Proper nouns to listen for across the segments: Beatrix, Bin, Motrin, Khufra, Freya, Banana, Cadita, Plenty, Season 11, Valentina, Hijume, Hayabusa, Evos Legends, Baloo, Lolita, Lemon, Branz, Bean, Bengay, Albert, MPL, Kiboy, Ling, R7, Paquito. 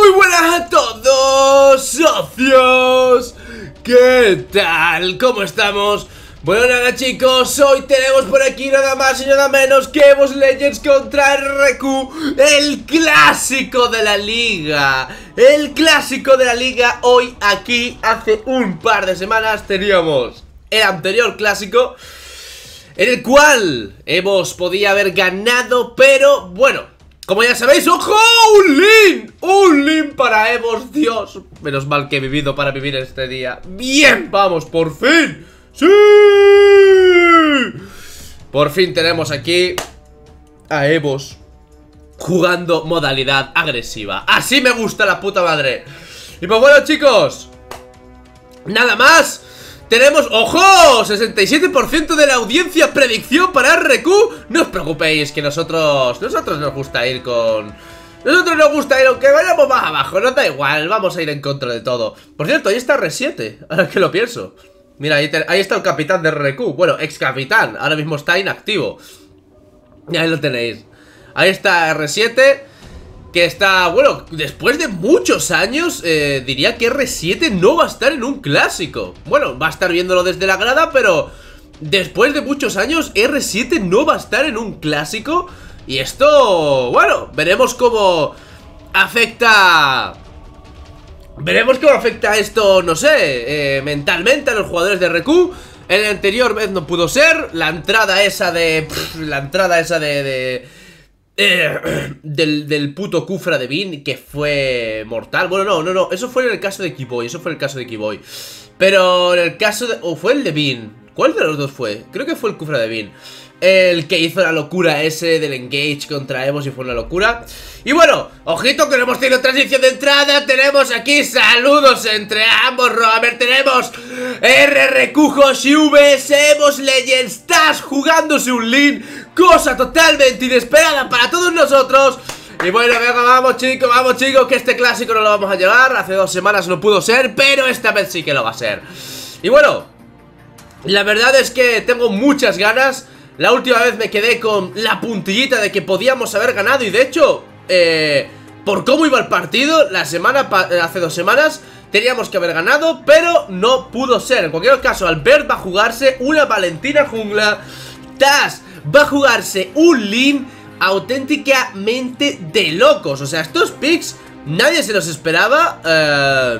Muy buenas a todos, socios. ¿Qué tal? ¿Cómo estamos? Bueno, nada chicos, hoy tenemos por aquí nada más y nada menos que Evos Legends contra RQ, el clásico de la liga. El clásico de la liga. Hoy aquí, hace un par de semanas, teníamos el anterior clásico, en el cual Evos podía haber ganado, pero bueno, como ya sabéis, ¡ojo! ¡Un link para Evos! Dios, menos mal que he vivido para vivir este día. ¡Bien! ¡Vamos! ¡Por fin! ¡Sí! Por fin tenemos aquí a Evos jugando modalidad agresiva. ¡Así me gusta la puta madre! Y pues bueno, chicos, nada más. Tenemos, ¡ojo! 67% de la audiencia predicción para RQ. No os preocupéis que nosotros nos gusta ir con... Nosotros nos gusta ir aunque vayamos más abajo, no da igual, vamos a ir en contra de todo. Por cierto, ahí está R7, ahora que lo pienso. Mira, ahí está el capitán de RQ, bueno, ex capitán, ahora mismo está inactivo. Y ahí lo tenéis. Ahí está R7, que está, bueno, después de muchos años, diría que R7 no va a estar en un clásico. Bueno, va a estar viéndolo desde la grada, pero después de muchos años R7 no va a estar en un clásico. Y esto, bueno, veremos cómo afecta. Veremos cómo afecta esto, no sé, mentalmente a los jugadores de RQ. En la anterior vez no pudo ser. La entrada esa de... del puto Khufra de Bin, que fue mortal. Bueno, no, eso fue en el caso de Kiboy. Pero en el caso de... ¿O fue el de Bin? ¿Cuál de los dos fue? Creo que fue el Khufra de Bin el que hizo la locura ese del engage contra Evos, y fue una locura. Y bueno, ojito que no hemos tenido transición de entrada. Tenemos aquí saludos entre ambos, Robert. Tenemos RRQ, Hijume, Evos Legends, Tazz jugándose un link, cosa totalmente inesperada para todos nosotros. Y bueno, venga, vamos chicos, que este clásico no lo vamos a llevar. Hace dos semanas no pudo ser, pero esta vez sí que lo va a ser. Y bueno, la verdad es que tengo muchas ganas. La última vez me quedé con la puntillita de que podíamos haber ganado. Y de hecho, por cómo iba el partido, hace dos semanas teníamos que haber ganado, pero no pudo ser. En cualquier caso, Albert va a jugarse una Valentina jungla, Tazz va a jugarse un Ling auténticamente de locos. O sea, estos picks nadie se los esperaba a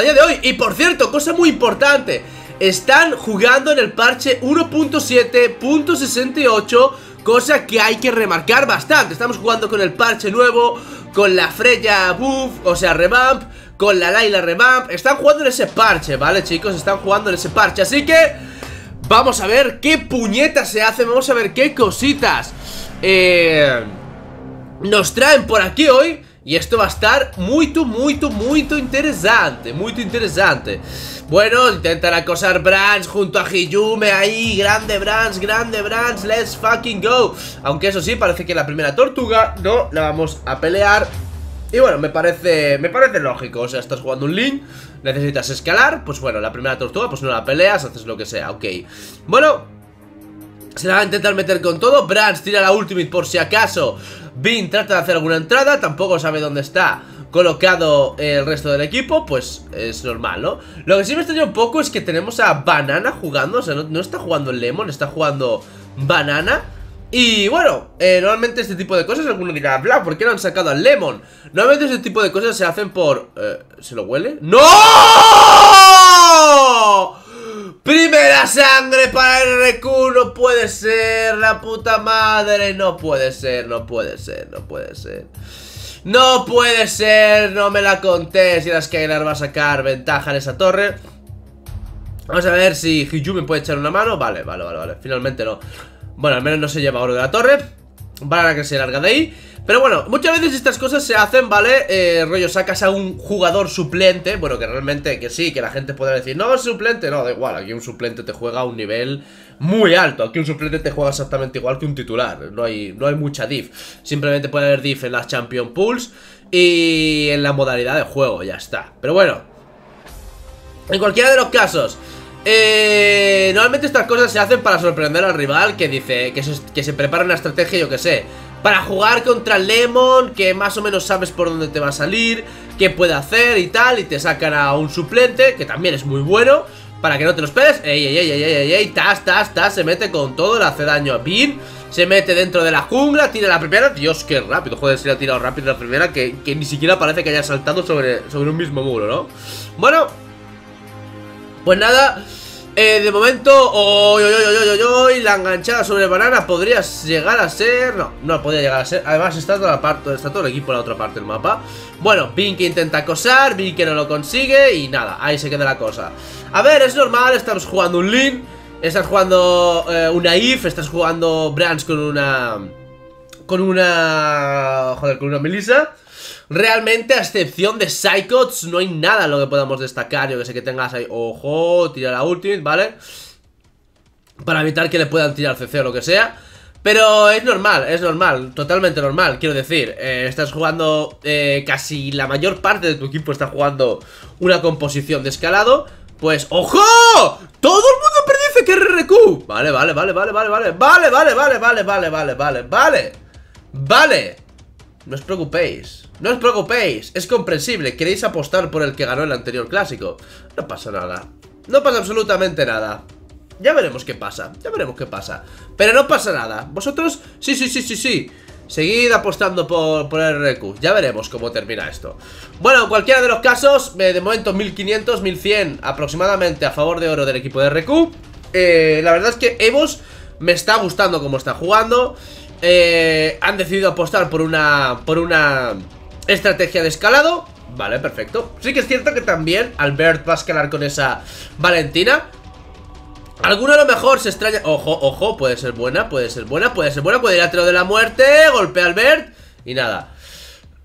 día de hoy. Y por cierto, cosa muy importante, están jugando en el parche 1.7.68, cosa que hay que remarcar bastante. Estamos jugando con el parche nuevo, con la Freya buff, o sea revamp, con la Layla revamp. Están jugando en ese parche, ¿vale chicos? Están jugando en ese parche, así que vamos a ver qué puñetas se hacen. Vamos a ver qué cositas nos traen por aquí hoy. Y esto va a estar muy interesante, muy interesante. Bueno, intentan acosar Branz junto a Hijume ahí. Grande Branz, let's fucking go. Aunque eso sí, parece que la primera tortuga no la vamos a pelear. Y bueno, me parece lógico. O sea, estás jugando un Link, necesitas escalar, pues bueno, la primera tortuga pues no la peleas, haces lo que sea, ok. Bueno, se la va a intentar meter con todo. Branz tira la ultimate por si acaso. Bean trata de hacer alguna entrada, tampoco sabe dónde está colocado el resto del equipo, pues es normal, ¿no? Lo que sí me extraña un poco es que tenemos a Banana jugando, o sea, no está jugando el Lemon, está jugando Banana. Y bueno, normalmente este tipo de cosas, alguno dirá, bla, ¿por qué no han sacado al Lemon? Normalmente este tipo de cosas se hacen por... ¿se lo huele? ¡No! Primera sangre para RQ, no puede ser, la puta madre, no puede ser, no me la contés. Y la Skylar va a sacar ventaja en esa torre. Vamos a ver si Hijume puede echar una mano, vale, finalmente no. Bueno, al menos no se lleva oro de la torre, van a que se larga de ahí. Pero bueno, muchas veces estas cosas se hacen, ¿vale? Rollo, sacas a un jugador suplente. Bueno, que realmente, que sí, que la gente podrá decir, no, es suplente, no, da igual. Aquí un suplente te juega a un nivel muy alto. Aquí un suplente te juega exactamente igual que un titular. No hay mucha diff. Simplemente puede haber diff en las Champion Pools y en la modalidad de juego, ya está. Pero bueno, en cualquiera de los casos, normalmente estas cosas se hacen para sorprender al rival, que dice, que se prepara una estrategia, yo que sé, para jugar contra Lemon, que más o menos sabes por dónde te va a salir, qué puede hacer y tal, y te sacan a un suplente, que también es muy bueno, para que no te los pegues. Ey, ey, ey, ey, ey, ey, Tazz, se mete con todo, le hace daño a Bin, se mete dentro de la jungla, tira la primera. Dios, qué rápido, joder, se la ha tirado rápido la primera, que ni siquiera parece que haya saltado sobre un mismo muro, ¿no? Bueno, pues nada, de momento, la enganchada sobre Banana podría llegar a ser... No podría llegar a ser. Además está todo el equipo en la otra parte del mapa. Bueno, Bean que intenta acosar, Bean que no lo consigue y nada, ahí se queda la cosa. A ver, es normal, estamos jugando un Ling, estás jugando una IF, estás jugando Branz con una Melissa. Realmente, a excepción de Psychos, no hay nada en lo que podamos destacar. Yo que sé que tengas ahí, ojo, tira la ultimate, ¿vale? Para evitar que le puedan tirar CC o lo que sea. Pero es normal, totalmente normal. Quiero decir, estás jugando, casi la mayor parte de tu equipo está jugando una composición de escalado. Pues, ¡ojo! ¡Todo el mundo predice que RRQ! Vale. No os preocupéis, no os preocupéis, es comprensible, queréis apostar por el que ganó el anterior clásico. No pasa nada, no pasa absolutamente nada. Ya veremos qué pasa, pero no pasa nada. Vosotros, sí, seguid apostando por el RRQ, ya veremos cómo termina esto. Bueno, en cualquiera de los casos, de momento 1500, 1100 aproximadamente a favor de oro del equipo de RRQ. La verdad es que Evos me está gustando cómo está jugando. Han decidido apostar por una estrategia de escalado. Vale, perfecto. Sí que es cierto que también Albert va a escalar con esa Valentina. Alguno a lo mejor se extraña. Ojo, puede ser buena. Puede ir a tiro de la muerte, golpea a Albert y nada.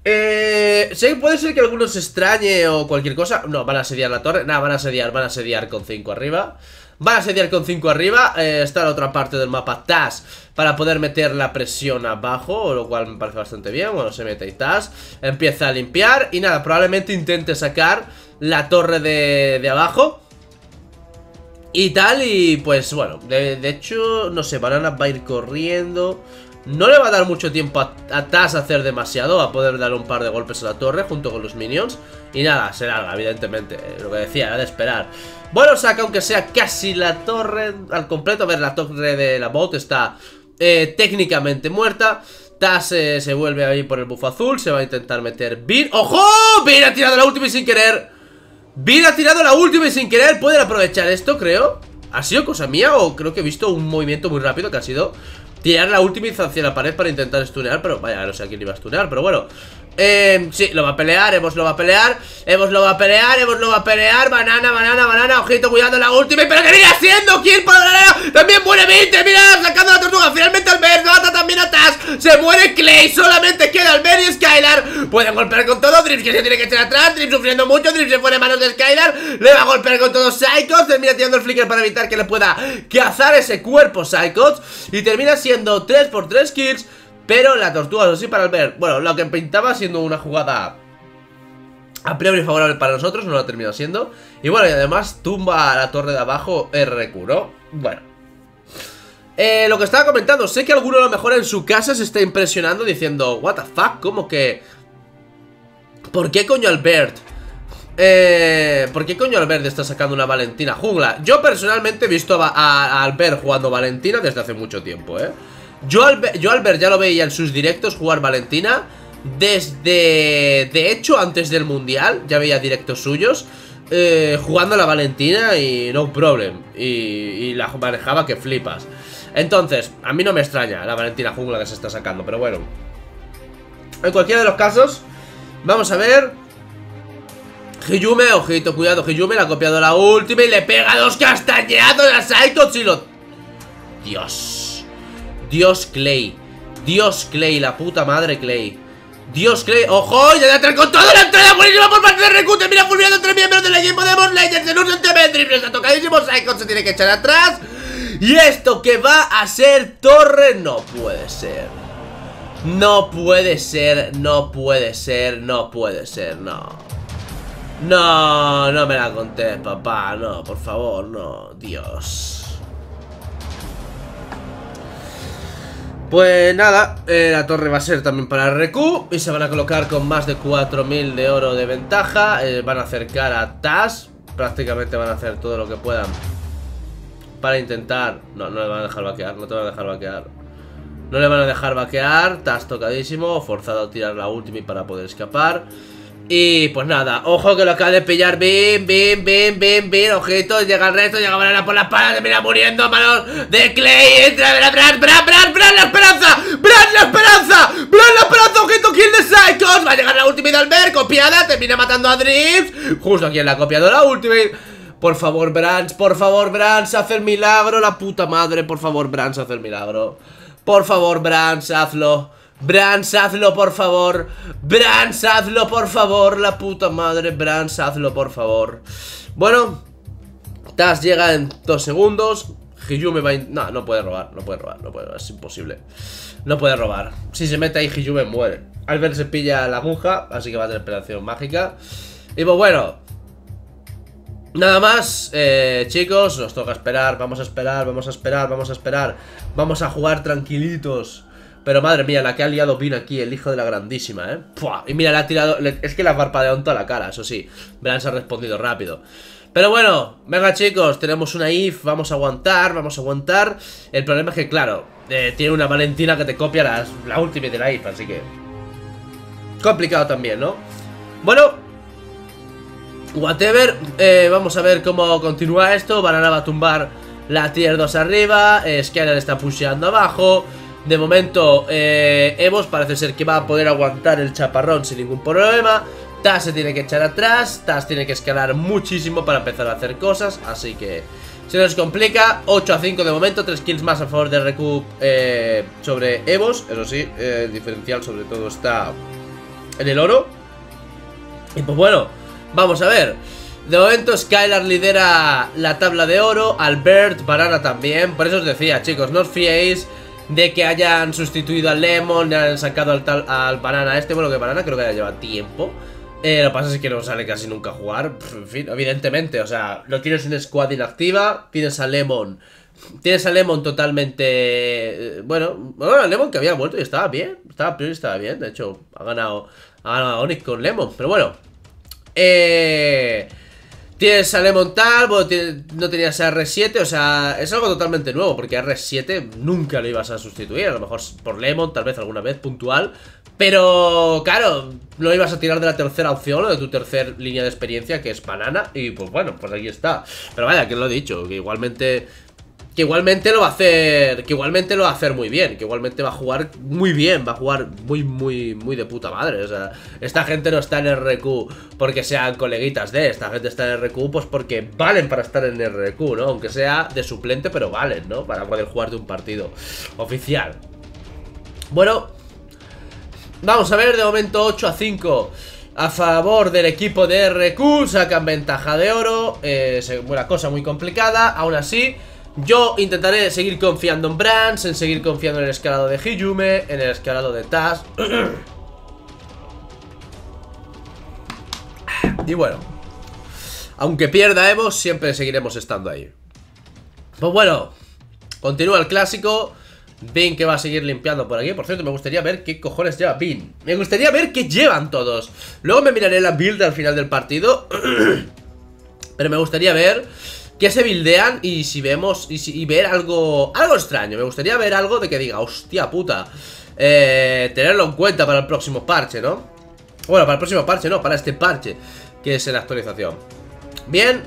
Sí, puede ser que alguno se extrañe o cualquier cosa. No, van a asediar la torre. Nada, van a asediar con 5 arriba. Está la otra parte del mapa Tazz para poder meter la presión abajo, lo cual me parece bastante bien. Bueno, se mete y Tazz empieza a limpiar y nada, probablemente intente sacar la torre de abajo y tal, y pues bueno, de hecho, no sé, Banana va a ir corriendo. No le va a dar mucho tiempo a Tazz a hacer demasiado, a poder dar un par de golpes a la torre junto con los minions. Y nada, se larga, evidentemente, lo que decía, era de esperar. Bueno, saca aunque sea casi la torre al completo. A ver, la torre de la bot está técnicamente muerta. Tazz se vuelve a ir por el buff azul, se va a intentar meter Bean. ¡Ojo! Bean ha tirado la última y sin querer. Pueden aprovechar esto, creo. ¿Ha sido cosa mía o creo que he visto un movimiento muy rápido que ha sido... tirar la última hacia la pared para intentar stunear? Pero vaya, no sé a quién iba a stunear, pero bueno. Sí, Evos lo va a pelear. Banana, ojito, cuidado la última. Pero que viene haciendo kill para Banana. También muere 20, mira, sacando la tortuga. Finalmente Albert, mata también a Tazz. Se muere Clay, solamente queda Albert y Skylar. Pueden golpear con todo. Drift que se tiene que echar atrás, Drift sufriendo mucho. Drift se pone en manos de Skylar, le va a golpear con todo Psychos. Termina tirando el flicker para evitar que le pueda cazar ese cuerpo Psychos. Y termina siendo 3x3 kills. Pero la tortuga, eso sí, para Albert. Bueno, lo que pintaba siendo una jugada a priori favorable para nosotros, no lo ha terminado siendo. Y bueno, y además tumba a la torre de abajo RQ, ¿no? Bueno, lo que estaba comentando, sé que alguno a lo mejor en su casa se está impresionando diciendo, what the fuck, ¿cómo que? ¿Por qué coño Albert? ¿Por qué coño Albert está sacando una Valentina jungla? Yo personalmente he visto a Albert jugando Valentina desde hace mucho tiempo, ¿eh? Yo Albert ya lo veía en sus directos jugar Valentina desde... de hecho, antes del Mundial ya veía directos suyos jugando la Valentina y no problem, y la manejaba que flipas. Entonces, a mí no me extraña la Valentina jungla que se está sacando, pero bueno. En cualquiera de los casos, vamos a ver... Hijume, ojito, cuidado, Hijume le ha copiado la última y le pega dos castañazos a Psychos y lo... Dios Clay, la puta madre Clay. Ojo, ya de atrás con toda la entrada buenísima por parte de RQ. Termina fulminando entre miembros del equipo de Evos Legends en un sentimiento triple. Está tocadísimo, Psychos se tiene que echar atrás. Y esto que va a ser torre, no puede ser, no me la contés, papá, no, por favor, no, Dios. Pues nada, la torre va a ser también para RQ y se van a colocar con más de 4000 de oro de ventaja. Van a acercar a Tazz, prácticamente van a hacer todo lo que puedan para intentar... No, no le van a dejar vaquear, no te van a dejar vaquear. No le van a dejar vaquear, Tazz tocadísimo, forzado a tirar la ultimi para poder escapar. Y pues nada, ojo que lo acaba de pillar Bin, Bin, ojito, llega el resto, llega Banana por la espalda, termina muriendo, manos de Clay, entra, Branz, la esperanza, ojito, kill de Psychos, va a llegar la ultimate de Albert, copiada, termina matando a Drift, justo aquí en la copiadora, ultimate, por favor, Branz, haz el milagro, la puta madre, por favor, Branz, haz el milagro, por favor, Branz, hazlo. Branz, hazlo, por favor. Branz, hazlo, por favor. La puta madre, Branz, hazlo, por favor. Bueno, Tazz llega en 2 segundos. Hijume va a... No, no puede robar, es imposible. No puede robar. Si se mete ahí, Hijume muere. Albert se pilla la aguja, así que va a tener operación mágica. Y pues bueno, nada más, chicos, nos toca esperar. Vamos a esperar. Vamos a jugar tranquilitos. Pero madre mía, la que ha liado Bean aquí, el hijo de la grandísima, ¿eh? ¡Puah! Y mira, le ha tirado... Es que le ha parpadeado en toda la cara, eso sí. Branz ha respondido rápido. Pero bueno, venga chicos, tenemos una if, vamos a aguantar. El problema es que, claro, tiene una Valentina que te copia la ultimate de la if, así que... complicado también, ¿no? Bueno... whatever, vamos a ver cómo continúa esto. Banana va a tumbar la tier 2 arriba, Skylar está pusheando abajo... De momento, Evos parece ser que va a poder aguantar el chaparrón sin ningún problema. Tazz se tiene que echar atrás, Tazz tiene que escalar muchísimo para empezar a hacer cosas, así que se nos complica. 8-5 de momento, 3 kills más a favor de RQ sobre Evos. Eso sí, el diferencial sobre todo está en el oro. Y pues bueno, vamos a ver. De momento Skylar lidera la tabla de oro, Albert, Banana también. Por eso os decía, chicos, no os fiéis de que hayan sustituido a Lemon, le han sacado al Banana este. Bueno, que Banana creo que ya lleva tiempo. Lo que pasa es que no sale casi nunca a jugar. En fin, evidentemente, o sea, no tienes un squad inactiva, tienes a Lemon. Tienes a Lemon totalmente... Bueno, Lemon que había vuelto y estaba bien. Estaba bien, de hecho, ha ganado Onyx con Lemon, pero bueno. Tienes a Lemon tal, no tenías a R7, o sea, es algo totalmente nuevo, porque a R7 nunca lo ibas a sustituir, a lo mejor por Lemon, tal vez alguna vez, puntual, pero claro, lo ibas a tirar de la tercera opción o de tu tercer línea de experiencia, que es Banana, y pues bueno, pues aquí está. Pero vaya, que lo he dicho, que igualmente lo va a hacer, muy bien, que igualmente va a jugar muy bien, muy de puta madre. O sea, esta gente no está en RQ porque sean coleguitas de, esta gente está en RQ pues porque valen para estar en RQ, ¿no? Aunque sea de suplente, pero valen, ¿no? Para poder jugar de un partido oficial. Bueno, vamos a ver, de momento 8-5 a favor del equipo de RQ, sacan ventaja de oro, una cosa muy complicada, aún así... Yo intentaré seguir confiando en Branz, en seguir confiando en el escalado de Hijume, en el escalado de Tazz. Y bueno, aunque pierda Evos, siempre seguiremos estando ahí. Pues bueno, continúa el clásico. Bean que va a seguir limpiando por aquí. Por cierto, me gustaría ver qué cojones lleva Bean. Me gustaría ver qué llevan todos. Luego me miraré la build al final del partido. Pero me gustaría ver... que se buildean y si vemos ver algo extraño. Me gustaría ver algo de que diga, hostia puta, tenerlo en cuenta para el próximo parche, ¿no? Bueno, para el próximo parche no, para este parche, que es en la actualización. Bien,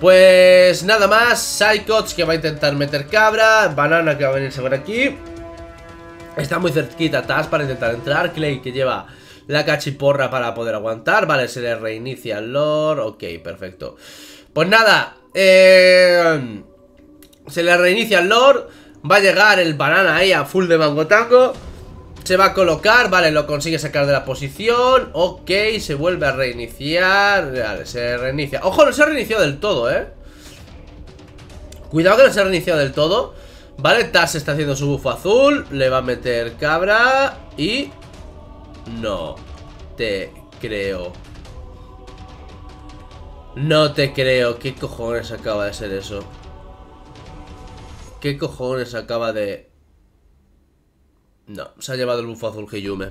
pues nada más. Psychos que va a intentar meter cabra, Banana que va a venirse por aquí, está muy cerquita Tazz para intentar entrar, Clay que lleva la cachiporra para poder aguantar. Vale, se le reinicia el lore. Ok, perfecto. Pues nada, se le reinicia el Lord. Va a llegar el Banana ahí a full de mango tango. Se va a colocar, vale, lo consigue sacar de la posición. Ok, se vuelve a reiniciar. Vale, se reinicia. Ojo, no se ha reiniciado del todo, cuidado que no se ha reiniciado del todo. Vale, Tazz está haciendo su bufo azul. Le va a meter cabra. Y... no te creo. No te creo, ¿qué cojones acaba de ser eso? ¿Qué cojones acaba de...? No, se ha llevado el bufo azul Hijume.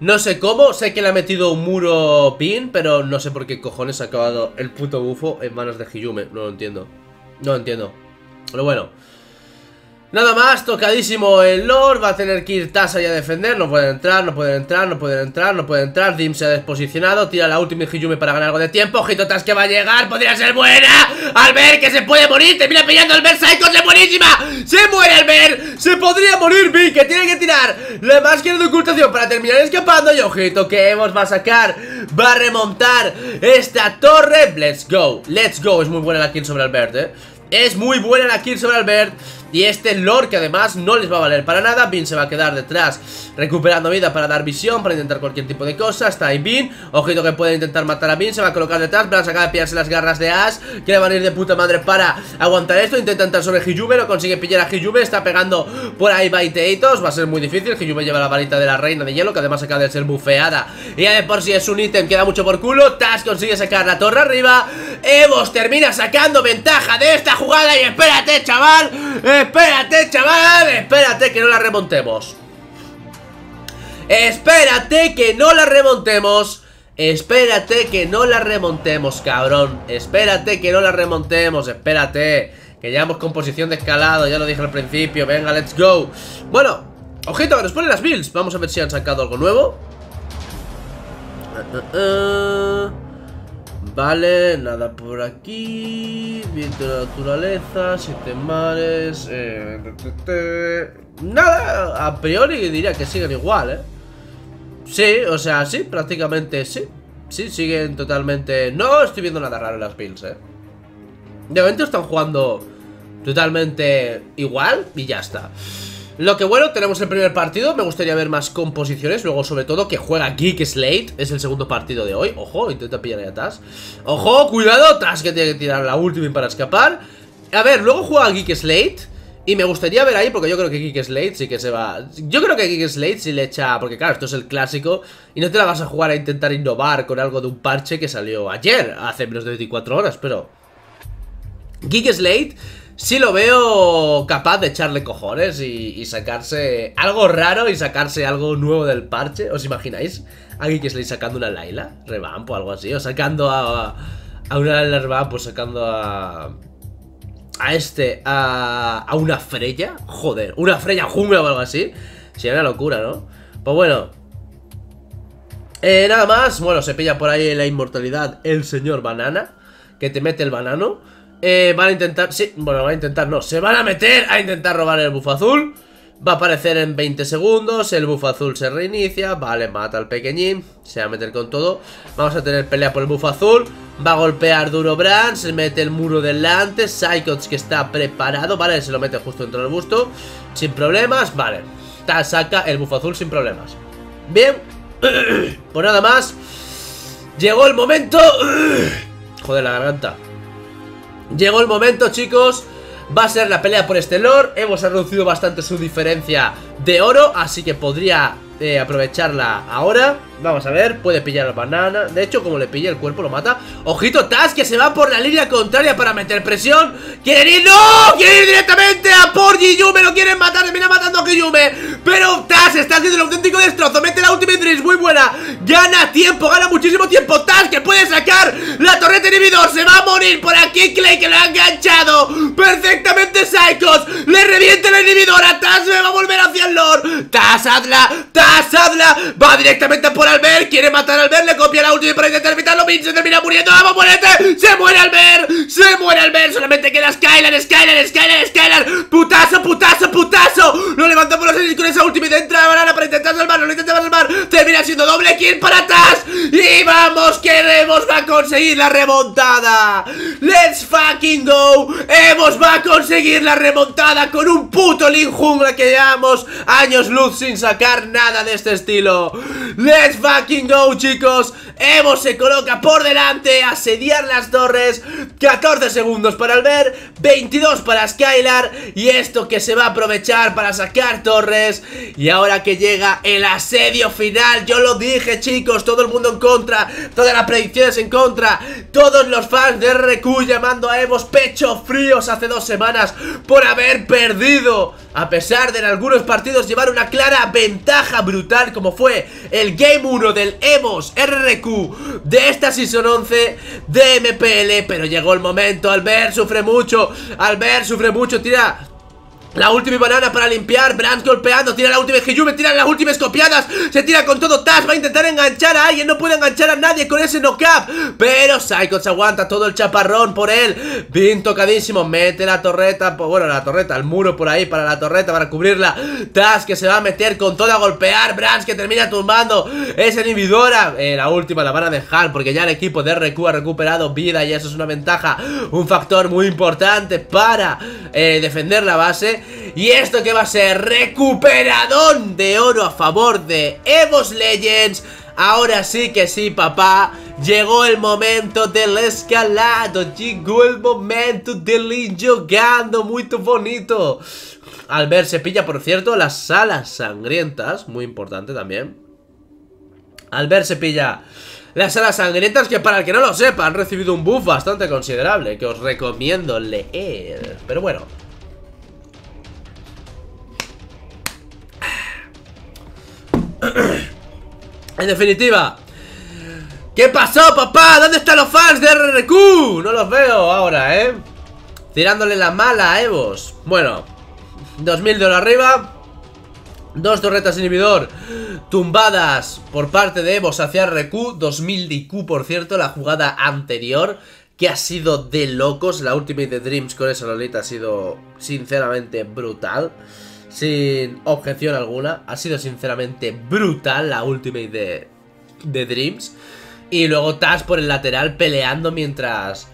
No sé cómo, sé que le ha metido un muro Bin, pero no sé por qué cojones ha acabado el puto bufo en manos de Hijume. No lo entiendo. No lo entiendo. Pero bueno. Nada más, tocadísimo el Lord. Va a tener que ir Tazz ahí a defender. No pueden entrar, no pueden entrar, no pueden entrar, no pueden entrar. Dim se ha desposicionado. Tira la última Hijume para ganar algo de tiempo. Ojito Tazz que va a llegar. Podría ser buena. Albert que se puede morir. Termina pillando Albert. Psychos es buenísima. Se muere Albert. Se podría morir Bin, que tiene que tirar la máscara de ocultación para terminar escapando. Y ojito que Evos va a sacar. Va a remontar esta torre. Let's go. Let's go. Es muy buena la kill sobre Albert, eh. Es muy buena la kill sobre Albert. Y este Lord que además no les va a valer para nada. Bin se va a quedar detrás recuperando vida para dar visión, para intentar cualquier tipo de cosa. Está ahí Bin, ojito que puede intentar matar a Bin. Se va a colocar detrás, Branz acaba de pillarse las garras de Ash, que le van a ir de puta madre para aguantar esto. Intenta entrar sobre Hijume, no consigue pillar a Hijume. Está pegando por ahí baiteitos, va a ser muy difícil. Hijume lleva la varita de la reina de hielo, que además acaba de ser bufeada, y ya de por sí es un ítem que da mucho por culo. Tazz consigue sacar la torre arriba. Evos termina sacando ventaja de esta jugada. Y espérate, chaval, espérate, chaval, espérate que no la remontemos. Espérate que no la remontemos. Espérate que no la remontemos, cabrón. Espérate que no la remontemos. Espérate, que llevamos con posición de escalado, ya lo dije al principio. Venga, let's go. Bueno, ojito que nos ponen las builds. Vamos a ver si han sacado algo nuevo. Vale, nada por aquí. Viento de naturaleza, 7 mares. Nada, a priori diría que siguen igual, ¿eh? Sí, o sea, sí, prácticamente sí. Sí, siguen totalmente. No estoy viendo nada raro en las builds, ¿eh? De momento están jugando totalmente igual y ya está. Lo que bueno, tenemos el primer partido. Me gustaría ver más composiciones. Luego, sobre todo, que juega Geek Slate. Es el segundo partido de hoy. Ojo, intenta pillar a Tazz. Ojo, cuidado, Tazz que tiene que tirar la última para escapar. A ver, luego juega Geek Slate. Y me gustaría ver ahí, porque yo creo que Geek Slate sí que se va. Yo creo que Geek Slate sí le echa. Porque claro, esto es el clásico. Y no te la vas a jugar a intentar innovar con algo de un parche que salió ayer, hace menos de 24 horas, pero Geek Slate sí lo veo capaz de echarle cojones y sacarse algo raro y sacarse algo nuevo del parche. ¿Os imagináis a Geek Slate sacando una Layla revamp o algo así? O sacando a una Layla revamp, o sacando a una Freya. Joder, una Freya jungla o algo así. Sería una locura, ¿no? Pues bueno, nada más. Bueno, se pilla por ahí la inmortalidad el señor Banana, que te mete el banano. Van a intentar, sí, bueno, van a intentar, no, se van a meter a intentar robar el buff azul. Va a aparecer en 20 segundos, el buff azul se reinicia, vale, mata al pequeñín, se va a meter con todo. Vamos a tener pelea por el buff azul, va a golpear duro Branz, se mete el muro delante, Psychos que está preparado, vale, se lo mete justo dentro del busto, sin problemas, vale, saca el buff azul sin problemas. Bien, pues nada más, llegó el momento, joder la garganta. Llegó el momento, chicos. Va a ser la pelea por este Lord. Hemos reducido bastante su diferencia de oro, así que podría aprovecharla ahora. Vamos a ver, puede pillar al Banana. De hecho, como le pille el cuerpo, lo mata. Ojito Tazz, que se va por la línea contraria para meter presión. ¡Quieren ir! ¡No! ¡Quieren ir directamente a por Hijume! ¡Lo quieren matar! ¡Termina matando a Hijume! ¡Pero Tazz está haciendo un auténtico destrozo! ¡Mete la última Idris! ¡Muy buena! ¡Gana tiempo! ¡Gana muchísimo tiempo! ¡Tazz que puede sacar la torreta inhibidor! ¡Se va a morir por aquí Clay, que lo ha enganchado perfectamente Psychos! ¡Le reviente la inhibidora! ¡Tazz se va a volver hacia el Lord! ¡Tazz hazla! ¡Tazz hazla! ¡Va directamente a por Albert! Quiere matar a Albert, le copia la última para intentar evitarlo. Bin se termina muriendo. ¡Vamos, muérete! ¡Se muere Albert! ¡Se muere Albert! Solamente queda Skylar, Skylar, Skylar, Skylar. ¡Putazo, putazo, putazo! Lo levanta por los seis con esa última y entra a Banana para intentar salvarlo. Lo intenta salvar. Termina siendo doble kill para Tazz. Y vamos, que Evos va a conseguir la remontada. ¡Let's fucking go! Evos va a conseguir la remontada con un puto Ling jungla que llevamos años luz sin sacar nada de este estilo. ¡Let's fucking go, chicos! Evos se coloca por delante, asediar las torres. 14 segundos para Albert, 22 para Skylar. Y esto que se va a aprovechar para sacar torres. Y ahora que llega el asedio final. Yo lo dije, chicos, todo el mundo en contra, todas las predicciones en contra. Valentina, todos los fans de RQ llamando a Evos pecho fríos hace 2 semanas por haber perdido, a pesar de en algunos partidos llevar una clara ventaja brutal, como fue el Game 1 del Evos RRQ de esta Season 11 de MPL, pero llegó el momento. Albert sufre mucho, tira la última y Banana para limpiar, Branz golpeando, tira la última y Hijume, tira las últimas copiadas, se tira con todo. Tazz va a intentar enganchar a alguien, no puede enganchar a nadie con ese knock-up, pero Psychos aguanta todo el chaparrón por él. Bin tocadísimo, mete la torreta, bueno, la torreta, el muro por ahí para la torreta, para cubrirla. Tazz que se va a meter con todo a golpear, Branz que termina tumbando esa inhibidora. La última la van a dejar porque ya el equipo de RQ ha recuperado vida y eso es una ventaja, un factor muy importante para defender la base. Y esto que va a ser recuperadón de oro a favor de Evos Legends. Ahora sí que sí, papá, llegó el momento del escalado, llegó el momento del ir jugando, muy bonito. Albert se pilla, por cierto, las salas sangrientas, muy importante también. Albert se pilla las salas sangrientas que, para el que no lo sepa, han recibido un buff bastante considerable que os recomiendo leer, pero bueno. En definitiva, ¿qué pasó, papá? ¿Dónde están los fans de RRQ? No los veo ahora, ¿eh? Tirándole la mala a Evos. Bueno, 2000 de oro arriba, 2 torretas inhibidor tumbadas por parte de Evos hacia RRQ, 2000 de IQ, por cierto, la jugada anterior, que ha sido de locos. La Ultimate de Dreams con esa Lolita ha sido sinceramente brutal, sin objeción alguna. Ha sido sinceramente brutal la Ultimate de Dreams. Y luego Tazz por el lateral peleando mientras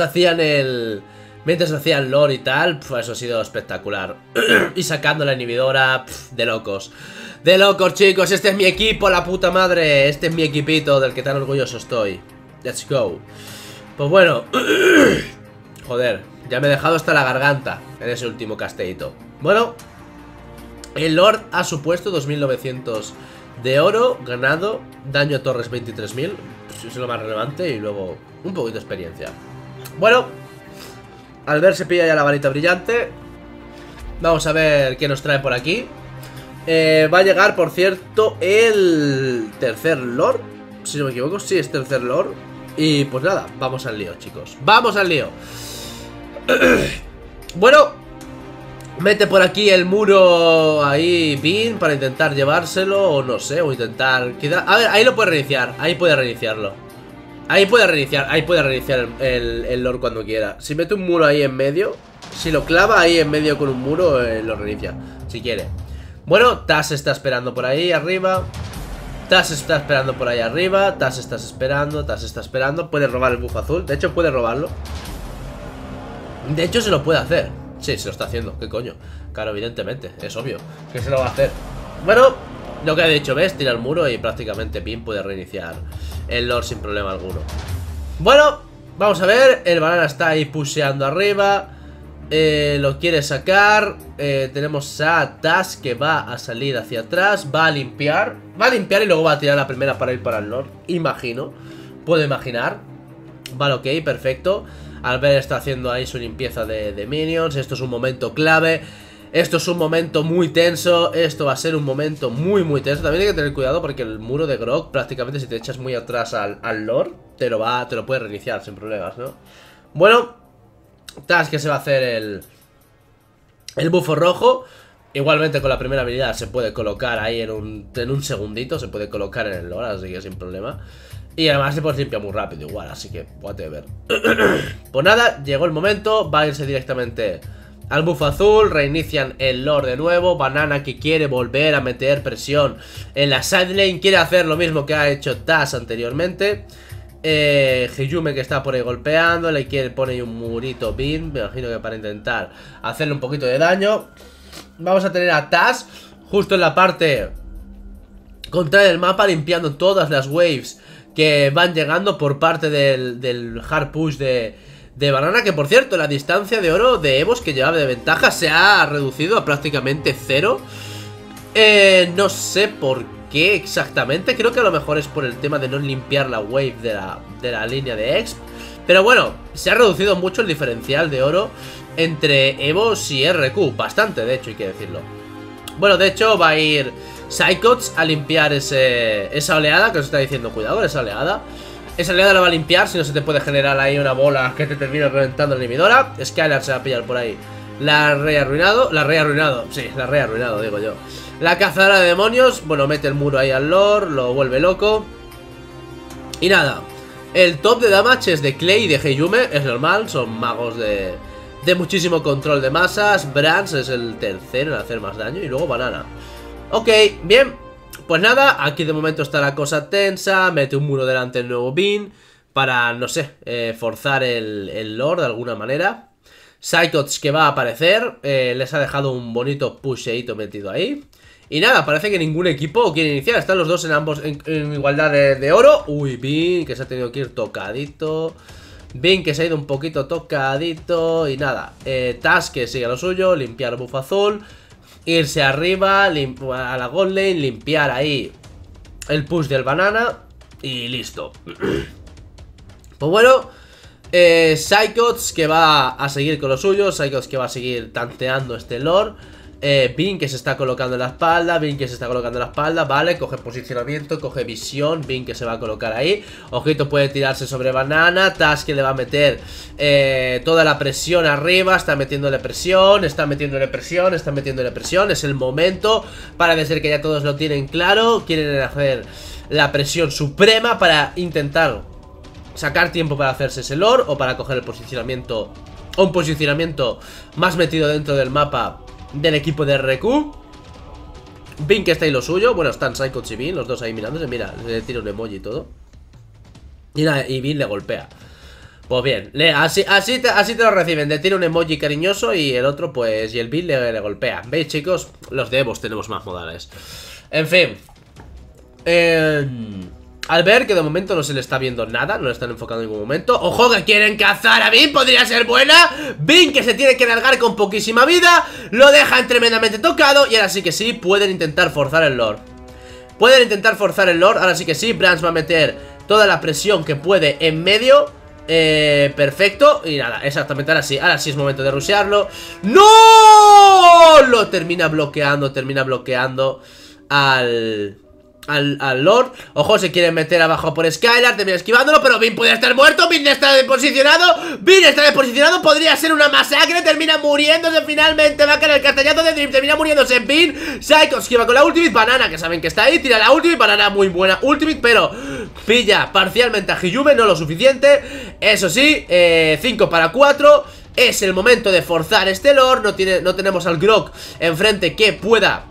hacían lore y tal. Pues eso ha sido espectacular. Y sacando la inhibidora, de locos. De locos, chicos. Este es mi equipo, la puta madre. Este es mi equipito del que tan orgulloso estoy. Let's go. Pues bueno. Joder, ya me he dejado hasta la garganta en ese último castellito. Bueno, el Lord ha supuesto 2.900 de oro ganado, daño a torres 23.000, es lo más relevante, y luego un poquito de experiencia. Bueno, al ver se pilla ya la varita brillante. Vamos a ver qué nos trae por aquí. Va a llegar, por cierto, el tercer Lord, si no me equivoco. Sí, es tercer Lord. Y pues nada, vamos al lío, chicos. Vamos al lío. Bueno, mete por aquí el muro ahí Bean para intentar llevárselo, o no sé, o intentar quedar. A ver, ahí lo puede reiniciar, ahí puede reiniciarlo. Ahí puede reiniciar el Lord cuando quiera. Si mete un muro ahí en medio, si lo clava ahí en medio con un muro, lo reinicia, si quiere. Bueno, Tazz está esperando por ahí arriba. Tazz está esperando. Puede robar el buff azul, de hecho puede robarlo. De hecho se lo puede hacer. Sí, se lo está haciendo, ¿qué coño? Claro, evidentemente, es obvio que se lo va a hacer. Bueno, lo que he dicho, ¿ves? Tira el muro y prácticamente Pin puede reiniciar el Lord sin problema alguno. Bueno, vamos a ver. El Banana está ahí pusheando arriba, lo quiere sacar. Tenemos a Tazz que va a salir hacia atrás, va a limpiar y luego va a tirar la primera para ir para el Lord, imagino. Puedo imaginar. Vale, ok, perfecto. Albert está haciendo ahí su limpieza de minions. Esto es un momento clave. Esto es un momento muy tenso. Esto va a ser un momento muy muy tenso. También hay que tener cuidado porque el muro de Grock, prácticamente si te echas muy atrás al Lord, te lo puede reiniciar sin problemas, ¿no? Bueno, Tazz que se va a hacer el bufo rojo. Igualmente con la primera habilidad se puede colocar ahí en un segundito. Se puede colocar en el Lord, así que sin problema. Y además se puede limpiar muy rápido igual, así que whatever. Pues nada, llegó el momento. Va a irse directamente al buff azul. Reinician el Lord de nuevo. Banana que quiere volver a meter presión en la side lane, quiere hacer lo mismo que ha hecho Tazz anteriormente. Hijume que está por ahí golpeando, le quiere poner un murito Bin, me imagino que para intentar hacerle un poquito de daño. Vamos a tener a Tazz justo en la parte contraria del mapa, limpiando todas las waves que van llegando por parte del hard push de Banana. Que por cierto, la distancia de oro de Evos que llevaba de ventaja se ha reducido a prácticamente cero. No sé por qué exactamente. Creo que a lo mejor es por el tema de no limpiar la wave de la línea de exp. Pero bueno, se ha reducido mucho el diferencial de oro entre Evos y RQ. Bastante, de hecho, hay que decirlo. Bueno, de hecho va a ir Psychos a limpiar esa oleada que os está diciendo. Cuidado con esa oleada. Esa oleada la va a limpiar, si no se te puede generar ahí una bola que te termina reventando la inhibidora. Skylar se va a pillar por ahí. La re arruinado, digo yo. La cazadora de demonios, bueno, mete el muro ahí al Lord, lo vuelve loco. Y nada, el top de damage es de Clay y de Hijume, es normal, son magos de muchísimo control de masas. Branz es el tercero en hacer más daño y luego Banana. Ok, bien. Pues nada, aquí de momento está la cosa tensa. Mete un muro delante el nuevo Bean para, no sé, forzar el Lord de alguna manera. Psychos que va a aparecer, les ha dejado un bonito pusheito metido ahí. Y nada, parece que ningún equipo quiere iniciar. Están los dos en ambos en igualdad de oro. Uy, Bin que se ha tenido que ir tocadito. Bin que se ha ido un poquito tocadito. Y nada, Tazz que sigue lo suyo, limpiar buff azul, irse arriba, a la gold lane, limpiar ahí el push del Banana y listo. Pues bueno, Psychos que va a seguir con lo suyo, Psychos que va a seguir tanteando este Lord, Bin que se está colocando en la espalda, vale, coge posicionamiento, coge visión, Bin que se va a colocar ahí, ojito puede tirarse sobre Banana, Tazz que le va a meter toda la presión arriba, está metiéndole presión, es el momento, parece ser que ya todos lo tienen claro, quieren hacer la presión suprema para intentar sacar tiempo para hacerse ese Lord o para coger el posicionamiento, o un posicionamiento más metido dentro del mapa del equipo de RQ. Bin que está ahí lo suyo. Bueno, están Psychos y Bin, los dos ahí mirándose. Mira, le tira un emoji y todo. Y nada, y Bin le golpea. Pues bien, así te lo reciben. Le tira un emoji cariñoso y el otro, pues, y el Bin le golpea. ¿Veis, chicos? Los de Evos tenemos más modales. En fin. Albert, que de momento no se le está viendo nada, no le están enfocando en ningún momento. ¡Ojo que quieren cazar a Bin! ¡Podría ser buena! Bin que se tiene que largar con poquísima vida, lo dejan tremendamente tocado. Y ahora sí que sí, pueden intentar forzar el Lord. Ahora sí que sí, Branz va a meter toda la presión que puede en medio. Perfecto. Y nada, exactamente, ahora sí es momento de rushearlo. ¡No! Lo termina bloqueando al Lord. Ojo, se quiere meter abajo por Skylar, termina esquivándolo, pero Bin puede estar muerto, Bin está desposicionado, podría ser una masacre, termina muriéndose finalmente, va a caer el castañazo de Dream, termina muriéndose Bin. Psychos esquiva con la ultimate, Banana que saben que está ahí, tira la ultimate, Banana muy buena ultimate, pero pilla parcialmente a Hijume, no lo suficiente, eso sí, 5 para 4, es el momento de forzar este Lord, no tenemos al Grock enfrente que pueda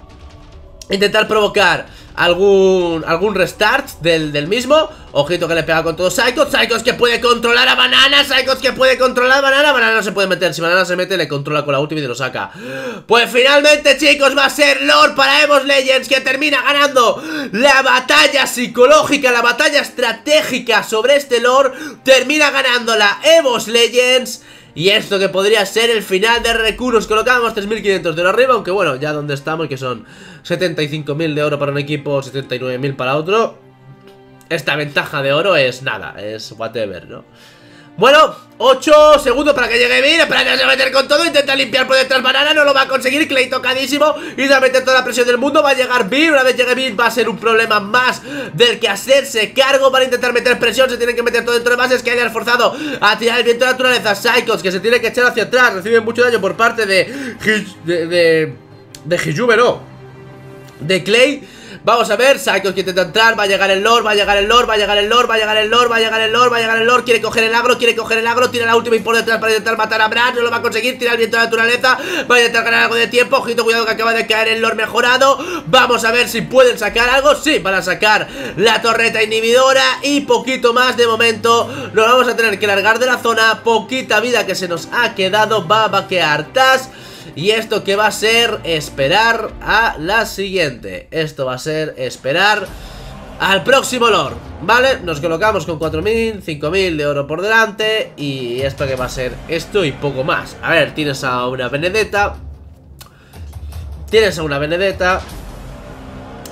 intentar provocar algún restart del mismo. Ojito que le pega con todo Psychos. Psychos que puede controlar a Banana. Banana no se puede meter. Si Banana se mete, le controla con la ultimate y lo saca. Pues finalmente, chicos, va a ser Lord para Evos Legends, que termina ganando la batalla psicológica, la batalla estratégica sobre este Lord. Termina ganando la Evos Legends. Y esto que podría ser el final de RQ. Nos colocamos 3.500 de oro arriba, aunque bueno, ya donde estamos, que son 75.000 de oro para un equipo, 79.000 para otro. Esta ventaja de oro es nada, es whatever, ¿no? Bueno, 8 segundos para que llegue Bin. Espera, se va a meter con todo, intenta limpiar por detrás Banana, no lo va a conseguir, Clay tocadísimo y se va a meter toda la presión del mundo, va a llegar Bin. Una vez llegue Bin va a ser un problema más del que hacerse cargo. Para intentar meter presión, se tienen que meter todo dentro de bases, que hayan forzado a tirar el viento de naturaleza. Psychos que se tiene que echar hacia atrás, reciben mucho daño por parte de Hijume, no, de Clay. Vamos a ver, Psychos que intenta entrar, va a llegar el Lord, quiere coger el agro, tira la última y por detrás para intentar matar a Branz, no lo va a conseguir, tira el viento de la naturaleza, va a intentar ganar algo de tiempo, ojito, cuidado que acaba de caer el Lord mejorado, vamos a ver si pueden sacar algo, sí, van a sacar la torreta inhibidora y poquito más de momento, nos vamos a tener que largar de la zona, poquita vida que se nos ha quedado, va a vaquear Tazz. Y esto que va a ser esperar a la siguiente. Esto va a ser esperar al próximo Lord, ¿vale? Nos colocamos con 4.000, 5.000 de oro por delante. Y esto que va a ser esto y poco más. A ver, tienes a una Benedetta.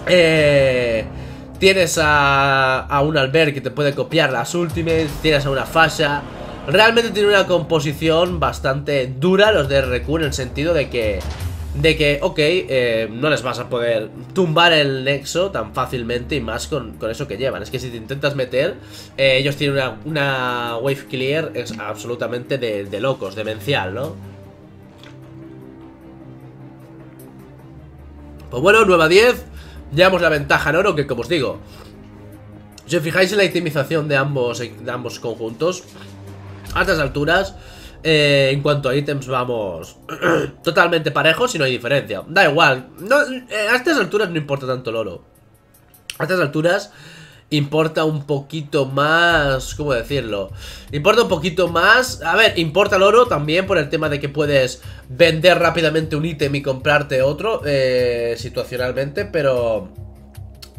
Tienes a un Albert que te puede copiar las ultimates. Tienes a una Fasha. Realmente tiene una composición bastante dura los de RQ, en el sentido de que ok, no les vas a poder tumbar el nexo tan fácilmente, y más con eso que llevan. Es que si te intentas meter, ellos tienen una wave clear es absolutamente de locos, demencial, ¿no? Pues bueno, 9-10, llevamos la ventaja en oro, que como os digo, si os fijáis en la itemización de ambos conjuntos, a estas alturas, en cuanto a ítems vamos totalmente parejos y no hay diferencia. Da igual, no, a estas alturas no importa tanto el oro. A estas alturas importa un poquito más, ¿cómo decirlo? Importa un poquito más, a ver, importa el oro también por el tema de que puedes vender rápidamente un ítem y comprarte otro, situacionalmente, pero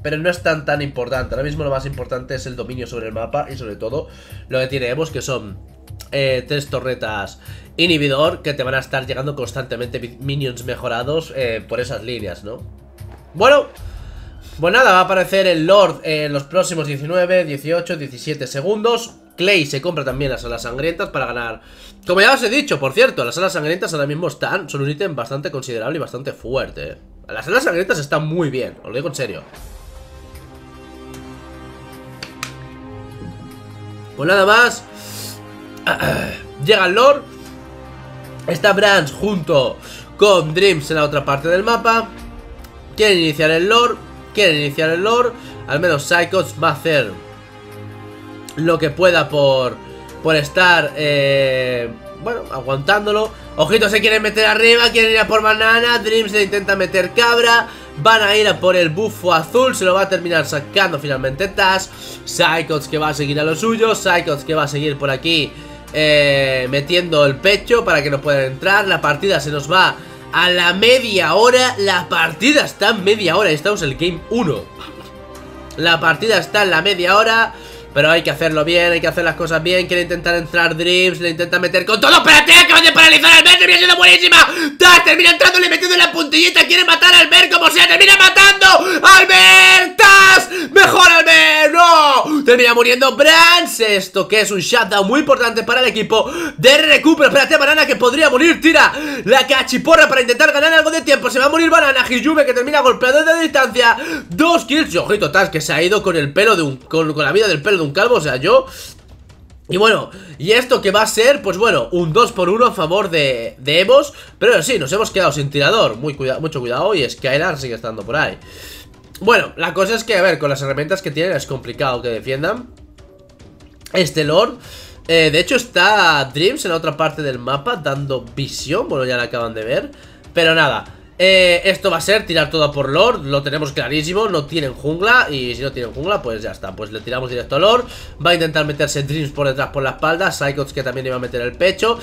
no es tan importante. Ahora mismo lo más importante es el dominio sobre el mapa, y sobre todo lo que tiene Evos, que son... 3 torretas inhibidor que te van a estar llegando constantemente minions mejorados por esas líneas, ¿no? Bueno, pues nada, va a aparecer el Lord en los próximos 19, 18, 17 segundos. Clay se compra también las alas sangrientas para ganar. Como ya os he dicho, por cierto, las alas sangrientas ahora mismo son un ítem bastante considerable y bastante fuerte, ¿eh? Las alas sangrientas están muy bien, os lo digo en serio. Pues nada más. Llega el Lord. Está Branz junto con Dreams en la otra parte del mapa. Quieren iniciar el Lord. Al menos Psychos va a hacer lo que pueda por estar, bueno, aguantándolo. Ojito, se quieren meter arriba. Quieren ir a por Banana. Dreams le intenta meter cabra. Van a ir a por el bufo azul. Se lo va a terminar sacando finalmente Tazz. Psychos que va a seguir a lo suyo. Psychos que va a seguir por aquí, metiendo el pecho para que no puedan entrar. La partida se nos va a la media hora. La partida está en media hora. Estamos en el game 1. La partida está en la media hora. Pero hay que hacerlo bien, hay que hacer las cosas bien. Quiere intentar entrar Dreams, le intenta meter con todo. ¡Espérate! ¡Acabas de paralizar a Albert! ¡Termina siendo buenísima! ¡Taz! Termina entrando, le metiendo en la puntillita. Quiere matar a Albert como sea. ¡Termina matando! ¡Albert! ¡Taz! ¡Mejor Albert! ¡No! Termina muriendo Branz. Esto que es un shutdown muy importante para el equipo de RRQ. Pero espérate, Banana que podría morir. Tira la cachiporra para intentar ganar algo de tiempo. Se va a morir Banana. Hijume que termina golpeado de distancia. 2 kills. Y ojito, Taz que se ha ido con el pelo de un... con la vida del pelo de un calvo, o sea, yo. Y bueno, y esto que va a ser, pues bueno, un 2-1 a favor de Evos. Pero sí, nos hemos quedado sin tirador. Mucho cuidado, y Skylar sigue estando por ahí. Bueno, la cosa es que, a ver, con las herramientas que tienen es complicado que defiendan este Lord. De hecho está Dreams en la otra parte del mapa dando visión, bueno, ya la acaban de ver. Pero nada, esto va a ser tirar todo por Lord, lo tenemos clarísimo. No tienen jungla, y si no tienen jungla, pues ya está, pues le tiramos directo a Lord. Va a intentar meterse Dreams por detrás, por la espalda. Psychos que también iba a meter el pecho.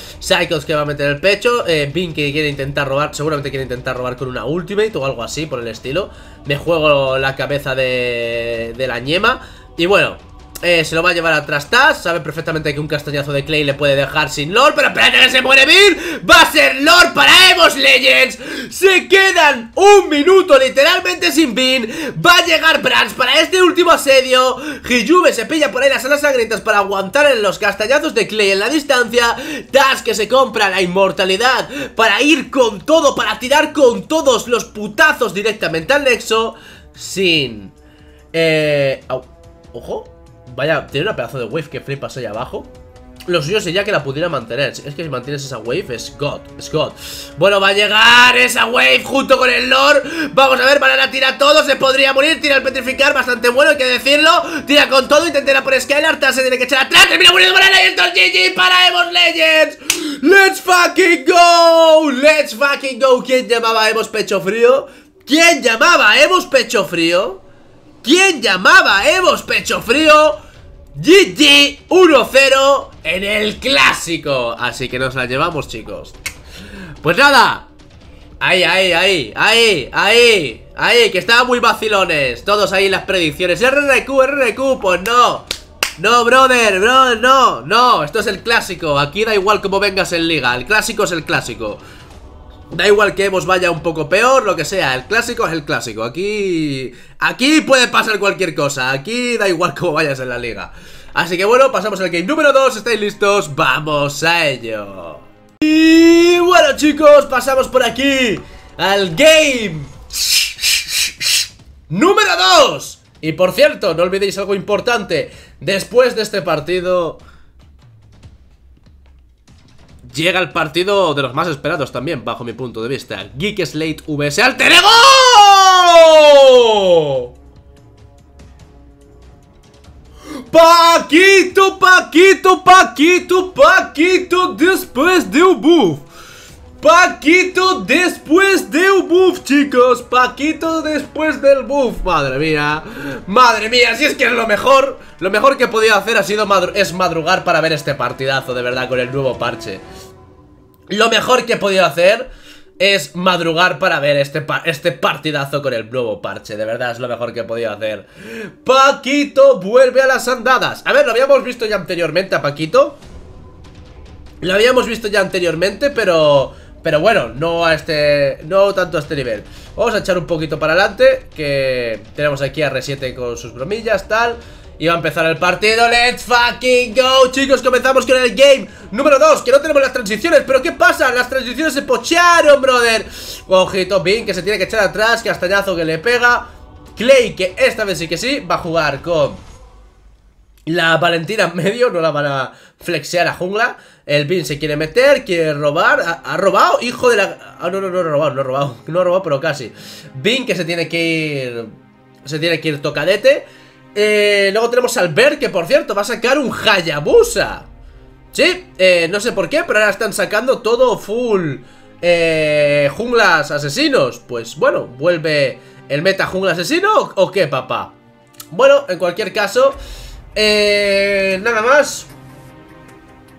Bin que quiere intentar robar, seguramente quiere intentar robar con una ultimate o algo así por el estilo. Me juego la cabeza de la ñema. Y bueno, se lo va a llevar atrás Taz. Sabe perfectamente que un castañazo de Clay le puede dejar sin Lord. Pero espérate, que se muere Bean. Va a ser Lord para Evos Legends. Se quedan 1 minuto literalmente sin Bean. Va a llegar Branz para este último asedio. Hijume se pilla por ahí las alas sangrientas para aguantar en los castañazos de Clay en la distancia. Taz que se compra la inmortalidad para ir con todo, para tirar con todos los putazos directamente al nexo. Sin... ojo. Vaya, tiene una pedazo de wave que flipas ahí abajo. Lo suyo sería que la pudiera mantener. Es que si mantienes esa wave es God, es God. Bueno, va a llegar esa wave junto con el Lord. Vamos a ver, Banana tira todo, se podría morir. Tira el petrificar, bastante bueno, hay que decirlo. Tira con todo, intentará por Skylar. Se tiene que echar atrás, termina muriendo Banana. Y esto es GG para Evos Legends. Let's fucking go. Let's fucking go. ¿Quién llamaba a Evos pecho frío? ¿Quién llamaba a Evos pecho frío? ¿Quién llamaba a Evos pecho frío? GG 1-0 en el clásico. Así que nos la llevamos, chicos. Pues nada. Ahí, que estaban muy vacilones. Todos ahí las predicciones. RRQ, pues no. No, brother, no. Esto es el clásico. Aquí da igual como vengas en liga. El clásico es el clásico. Da igual que Evos vaya un poco peor, lo que sea, el clásico es el clásico. Aquí puede pasar cualquier cosa, aquí da igual cómo vayas en la liga. Así que bueno, pasamos al game número 2, ¿estáis listos? ¡Vamos a ello! Y bueno chicos, pasamos por aquí al game número 2. Y por cierto, no olvidéis algo importante, después de este partido llega el partido de los más esperados también, bajo mi punto de vista. Geek Slate vs Alter Ego. Paquito después de un buff. Paquito después de un buff, chicos. Paquito después del buff. Madre mía. Madre mía, si es que es lo mejor. Lo mejor que he podido hacer es madrugar para ver este partidazo, de verdad, con el nuevo parche. Lo mejor que he podido hacer es madrugar para ver este partidazo con el nuevo parche. De verdad, es lo mejor que he podido hacer. Paquito vuelve a las andadas. A ver, lo habíamos visto ya anteriormente a Paquito. Lo habíamos visto ya anteriormente, pero bueno, no tanto a este nivel. Vamos a echar un poquito para adelante, que tenemos aquí a R7 con sus bromillas, tal. Y va a empezar el partido, let's fucking go. Chicos, comenzamos con el game número 2, que no tenemos las transiciones, pero ¿qué pasa? Las transiciones se pocharon, brother. Ojito, Bin, que se tiene que echar atrás. Castañazo que le pega. Clay, que esta vez sí que sí, va a jugar con la Valentina en medio, no la van a flexear a jungla. El Bin se quiere meter, quiere robar. Ha robado, hijo de la... Ah, no he robado, pero casi. Bin, que se tiene que ir. Se tiene que ir tocadete. Luego tenemos al Albert, que por cierto va a sacar un Hayabusa. Sí, no sé por qué, pero ahora están sacando todo full junglas asesinos. Pues bueno, vuelve el meta jungla asesino o qué, papá. Bueno, en cualquier caso, nada más.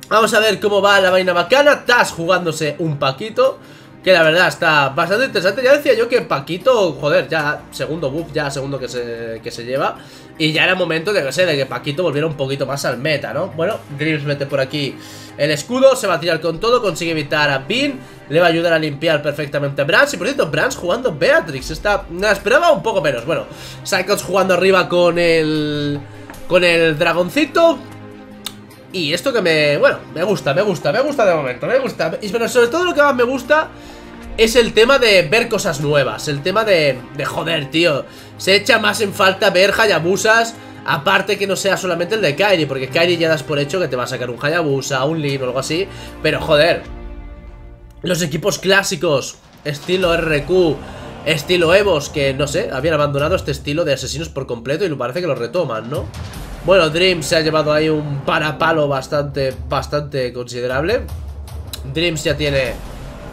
Vamos a ver cómo va la vaina bacana. Tazz jugándose un Paquito, que la verdad está bastante interesante. Ya decía yo que Paquito, joder, ya segundo buff, ya segundo que se lleva. Y ya era momento de que, Paquito volviera un poquito más al meta, ¿no? Bueno, Grips mete por aquí el escudo, se va a tirar con todo, consigue evitar a Bean, le va a ayudar a limpiar perfectamente a Branz. Y por cierto, Branz jugando Beatrix, esta la esperaba un poco menos. Bueno, Psychos jugando arriba con el dragoncito. Y esto que me... Bueno, me gusta de momento, me gusta. Y pero sobre todo lo que más me gusta es el tema de ver cosas nuevas. El tema de joder, tío. Se echa más en falta ver Hayabusas, aparte que no sea solamente el de Kairi, porque Kairi ya das por hecho que te va a sacar un Hayabusa, un Ling o algo así. Pero joder, los equipos clásicos, estilo RQ, estilo Evos, que no sé, habían abandonado este estilo de asesinos por completo y parece que lo retoman, ¿no? Bueno, Dream se ha llevado ahí un parapalo bastante considerable. Dreams ya tiene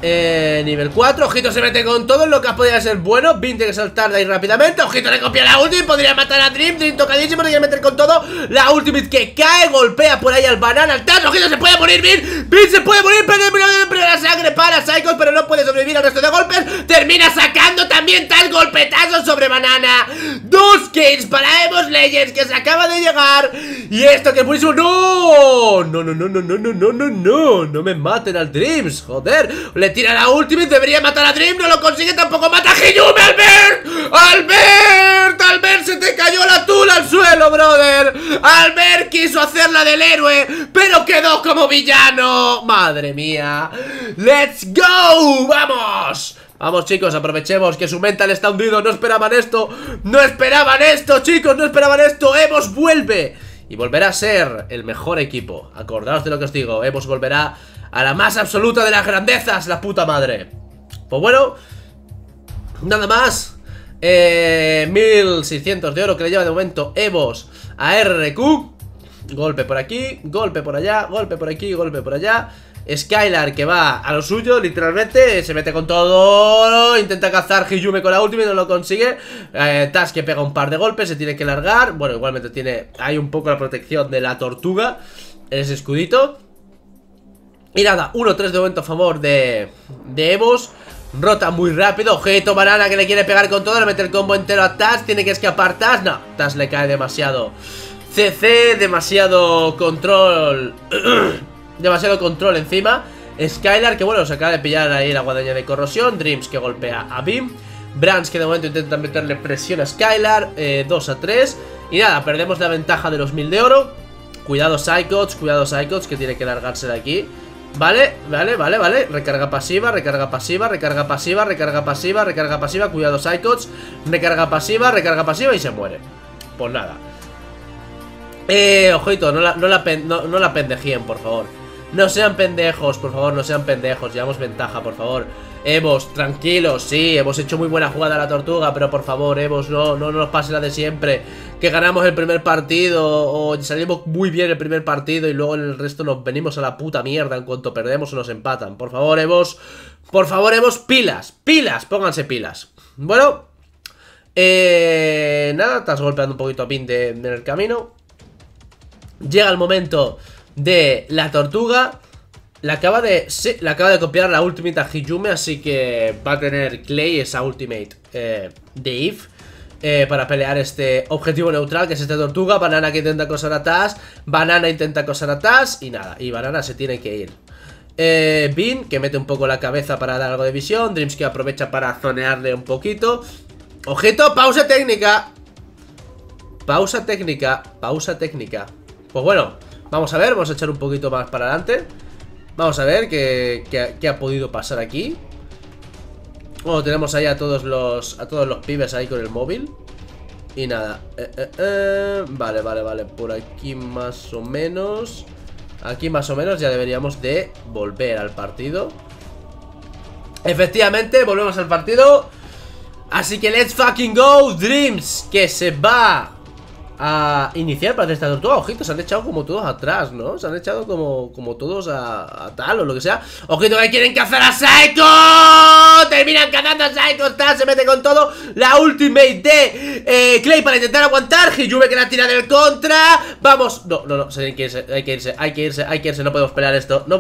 nivel 4. Ojito, se mete con todo lo que podría ser bueno. Bin tiene que saltar de ahí rápidamente. Ojito, le copia la ulti, podría matar a Dream. Dream tocadísimo, le quiere meter con todo. La ultimate que cae, golpea por ahí al banana, al Tazz. Ojito, se puede morir Bin. Bin se puede morir, pero la sangre para Psychos, pero no puede sobrevivir al resto de golpes. Termina sacando también tal golpetazo sobre banana. 2 kills para Evos Legends, que se acaba de llegar. Y esto que es buenísimo. No. No me maten al Dreams, joder. Le tira la ultimate, debería matar a Dream, no lo consigue, tampoco mata a Hijume. ¡Albert! Se te cayó la tula al suelo, brother. Albert quiso hacerla del héroe, pero quedó como villano. Madre mía. ¡Let's go! ¡Vamos! Vamos chicos, aprovechemos que su mental está hundido. No esperaban esto, chicos, no esperaban esto. Evos vuelve y volverá a ser el mejor equipo. Acordaos de lo que os digo, Evos volverá a la más absoluta de las grandezas, la puta madre. Pues bueno, nada más. 1600 de oro que le lleva de momento Evos a RQ. Golpe por aquí, golpe por allá, golpe por aquí, golpe por allá. Skylar que va a lo suyo, literalmente, se mete con todo. Intenta cazar Hijume con la última y no lo consigue. Tazz que pega un par de golpes, se tiene que largar. Bueno, igualmente tiene ahí un poco la protección de la tortuga, ese escudito. Y nada, 1-3 de momento a favor de Evos. Rota muy rápido, objeto banana que le quiere pegar con todo, le mete el combo entero a Tazz. Tiene que escapar Tazz, no, Tazz le cae demasiado CC, demasiado control encima. Skylar, que bueno, se acaba de pillar ahí la guadaña de corrosión. Dreams, que golpea a Bean. Branz, que de momento intenta meterle presión a Skylar, 2-3. Y nada, perdemos la ventaja de los 1000 de oro. Cuidado Psychos, que tiene que largarse de aquí. Vale. Recarga pasiva. Cuidado Psychos. Recarga pasiva y se muere. Pues nada. Ojito, no la pendejíen, por favor. No sean pendejos, por favor, no sean pendejos. Llevamos ventaja, por favor. Evos, tranquilos, sí, hemos hecho muy buena jugada a la tortuga, pero por favor, Evos, no nos pase la de siempre. Que ganamos el primer partido o salimos muy bien el primer partido y luego en el resto nos venimos a la puta mierda en cuanto perdemos o nos empatan. Por favor, Evos, pilas, pilas, pónganse pilas. Bueno, nada, estás golpeando un poquito a Bin en el camino. Llega el momento de la tortuga. Le acaba de copiar la ultimate a Hijume, así que va a tener Clay esa ultimate de Eve para pelear este objetivo neutral, que es esta tortuga. Banana que intenta acosar a Tazz, y nada, y Banana se tiene que ir. Bin, que mete un poco la cabeza para dar algo de visión. Dreams, que aprovecha para zonearle un poquito. ¡Ojito! ¡Pausa técnica! Pues bueno, vamos a ver, vamos a echar un poquito más para adelante. Vamos a ver qué ha podido pasar aquí. Bueno, tenemos ahí a todos los pibes ahí con el móvil. Y nada, vale, por aquí más o menos. Aquí más o menos ya deberíamos de volver al partido. Efectivamente, volvemos al partido. Así que let's fucking go, Dreams, que se va a iniciar para hacer esta tortuga. Ojito, se han echado como todos atrás, ¿no? Se han echado como todos a tal o lo que sea. Ojito, que quieren cazar a Psycho. Terminan cazando a Psycho. Tal, se mete con todo. La ultimate de Clay para intentar aguantar. Hijume, que la tira del contra. Vamos. No, hay que irse. No podemos pelear esto. No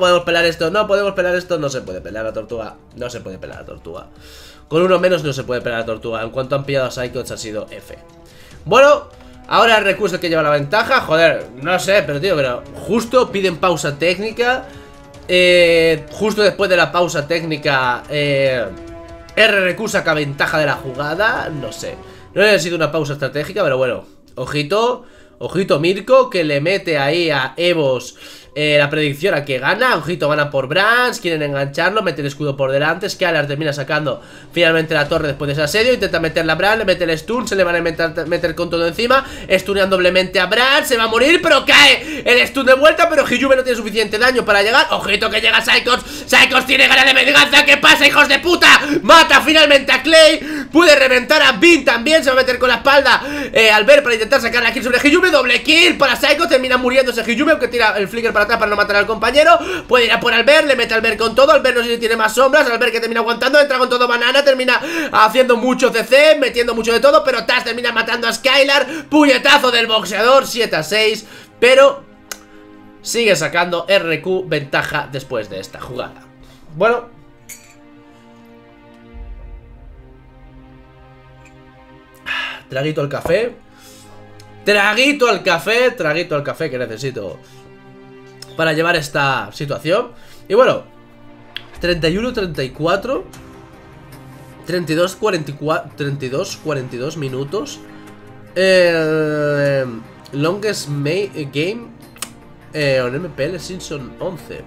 se puede pelear la tortuga. Con uno menos no se puede pelear la tortuga. En cuanto han pillado a Psycho, ha sido F. Bueno. Ahora el recurso que lleva la ventaja. Joder, no sé, pero tío, pero justo piden pausa técnica. Justo después de la pausa técnica RRQ saca ventaja de la jugada. No sé, no ha sido una pausa estratégica, pero bueno. Ojito, Mirko, que le mete ahí a Evos la predicción a que gana. Ojito, gana por Branz, quieren engancharlo, mete el escudo por delante. Skylar termina sacando finalmente la torre después de ese asedio, intenta meter la Branz, le mete el stun, se le van a meter con todo encima, stunean doblemente a Branz, se va a morir, pero cae el stun de vuelta, pero Hijume no tiene suficiente daño para llegar. Ojito, que llega Psychos. Psychos tiene ganas de venganza. ¿Qué pasa, hijos de puta? Mata finalmente a Clay, puede reventar a Bin también, se va a meter con la espalda Albert para intentar sacar la kill sobre Hijume. Doble kill para Psychos, termina muriéndose Hijume, aunque tira el flicker para atrás para no matar al compañero. Puede ir a por Albert, le mete Albert con todo. Albert no sé si tiene más sombras. Albert, que termina aguantando, entra con todo Banana, termina haciendo mucho CC, metiendo mucho de todo, pero Tazz termina matando a Skylar. Puñetazo del boxeador, 7-6, pero sigue sacando RQ ventaja después de esta jugada. Bueno, traguito al café. Traguito al café que necesito para llevar esta situación. Y bueno, 31-34, 32-42 minutos. Longest game on MPL Season 11.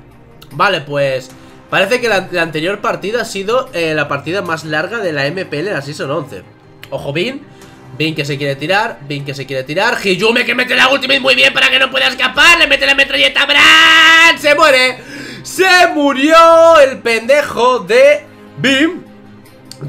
Vale, pues parece que la anterior partida ha sido la partida más larga de la MPL en la Season 11. Ojo, Bin que se quiere tirar, Hijume, que mete la ultimate muy bien para que no pueda escapar, le mete la metralleta a Branz, se muere, se murió el pendejo de Bin.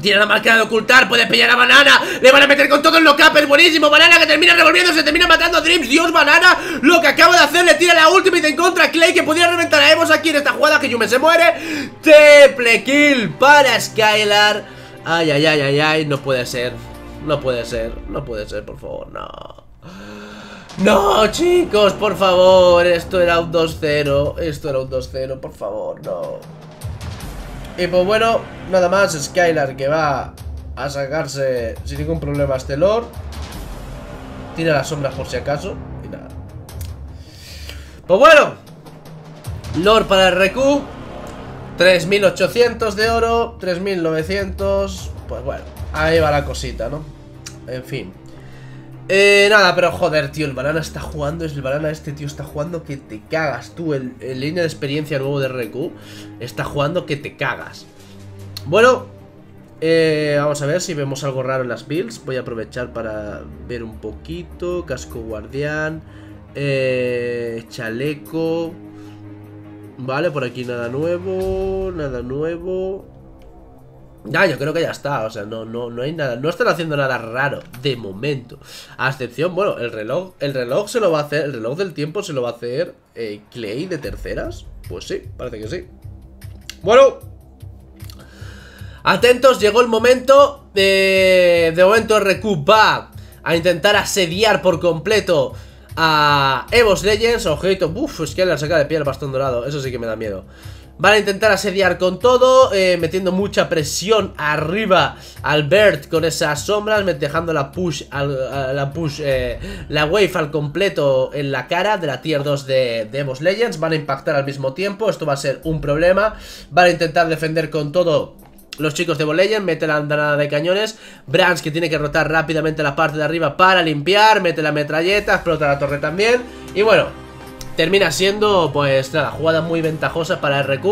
Tiene la marca de ocultar, puede pillar a Banana, le van a meter con todo el lock-up, es buenísimo. Banana, que termina revolviéndose, termina matando a Dreams. Dios, Banana, lo que acaba de hacer, le tira la ultimate en contra a Clay, que podría reventar a Evos aquí en esta jugada. Hijume se muere, triple kill para Skylar. Ay, no puede ser. No puede ser, por favor, no. No, chicos, por favor. Esto era un 2-0. Por favor, no. Y pues bueno, nada más. Skylar, que va a sacarse sin ningún problema a este Lord. Tira las sombras por si acaso. Y nada. Pues bueno, Lord para RQ. 3.800 de oro, 3.900. Pues bueno, ahí va la cosita, ¿no? En fin. Nada, pero joder, tío, el Banana está jugando. El Banana este, tío, está jugando que te cagas. Tú, el línea de experiencia nuevo de RQ está jugando que te cagas. Bueno, vamos a ver si vemos algo raro en las builds. Voy a aprovechar para ver un poquito. Casco guardián, chaleco. Vale, por aquí nada nuevo. Nada nuevo. Ya, yo creo que ya está, o sea, no hay nada. No están haciendo nada raro, de momento. A excepción, bueno, el reloj se lo va a hacer, el reloj del tiempo se lo va a hacer Clay de terceras. Pues sí, parece que sí. Bueno, atentos, llegó el momento. De momento RQ va a intentar asediar por completo a Evos Legends. Ojito, uff, es que le saca de piel bastón dorado, eso sí que me da miedo. Van a intentar asediar con todo, metiendo mucha presión arriba Albert con esas sombras, dejando la push, la wave al completo en la cara de la tier 2 de Evos Legends. Van a impactar al mismo tiempo, esto va a ser un problema. Van a intentar defender con todo los chicos de Evos Legends, mete la andanada de cañones. Branz, que tiene que rotar rápidamente la parte de arriba para limpiar, mete la metralleta, explota la torre también. Y bueno, termina siendo, pues nada, jugada muy ventajosa para RQ,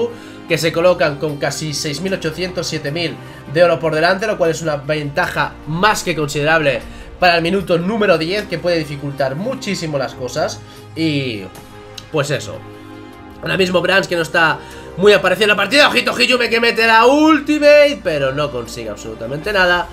que se colocan con casi 6.800, 7.000 de oro por delante, lo cual es una ventaja más que considerable para el minuto número 10, que puede dificultar muchísimo las cosas. Y pues eso, ahora mismo Branz, que no está muy aparecido en la partida. Ojito Hijume, que mete la ultimate, pero no consigue absolutamente nada.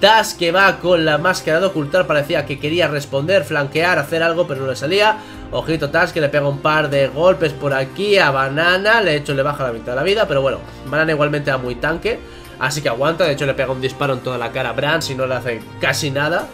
Tazz, que va con la máscara de ocultar, parecía que quería responder, flanquear, hacer algo, pero no le salía. Ojito Tazz, que le pega un par de golpes por aquí a Banana, de hecho le baja la mitad de la vida, pero bueno, Banana igualmente va muy tanque, así que aguanta. De hecho le pega un disparo en toda la cara a Branz y no le hace casi nada.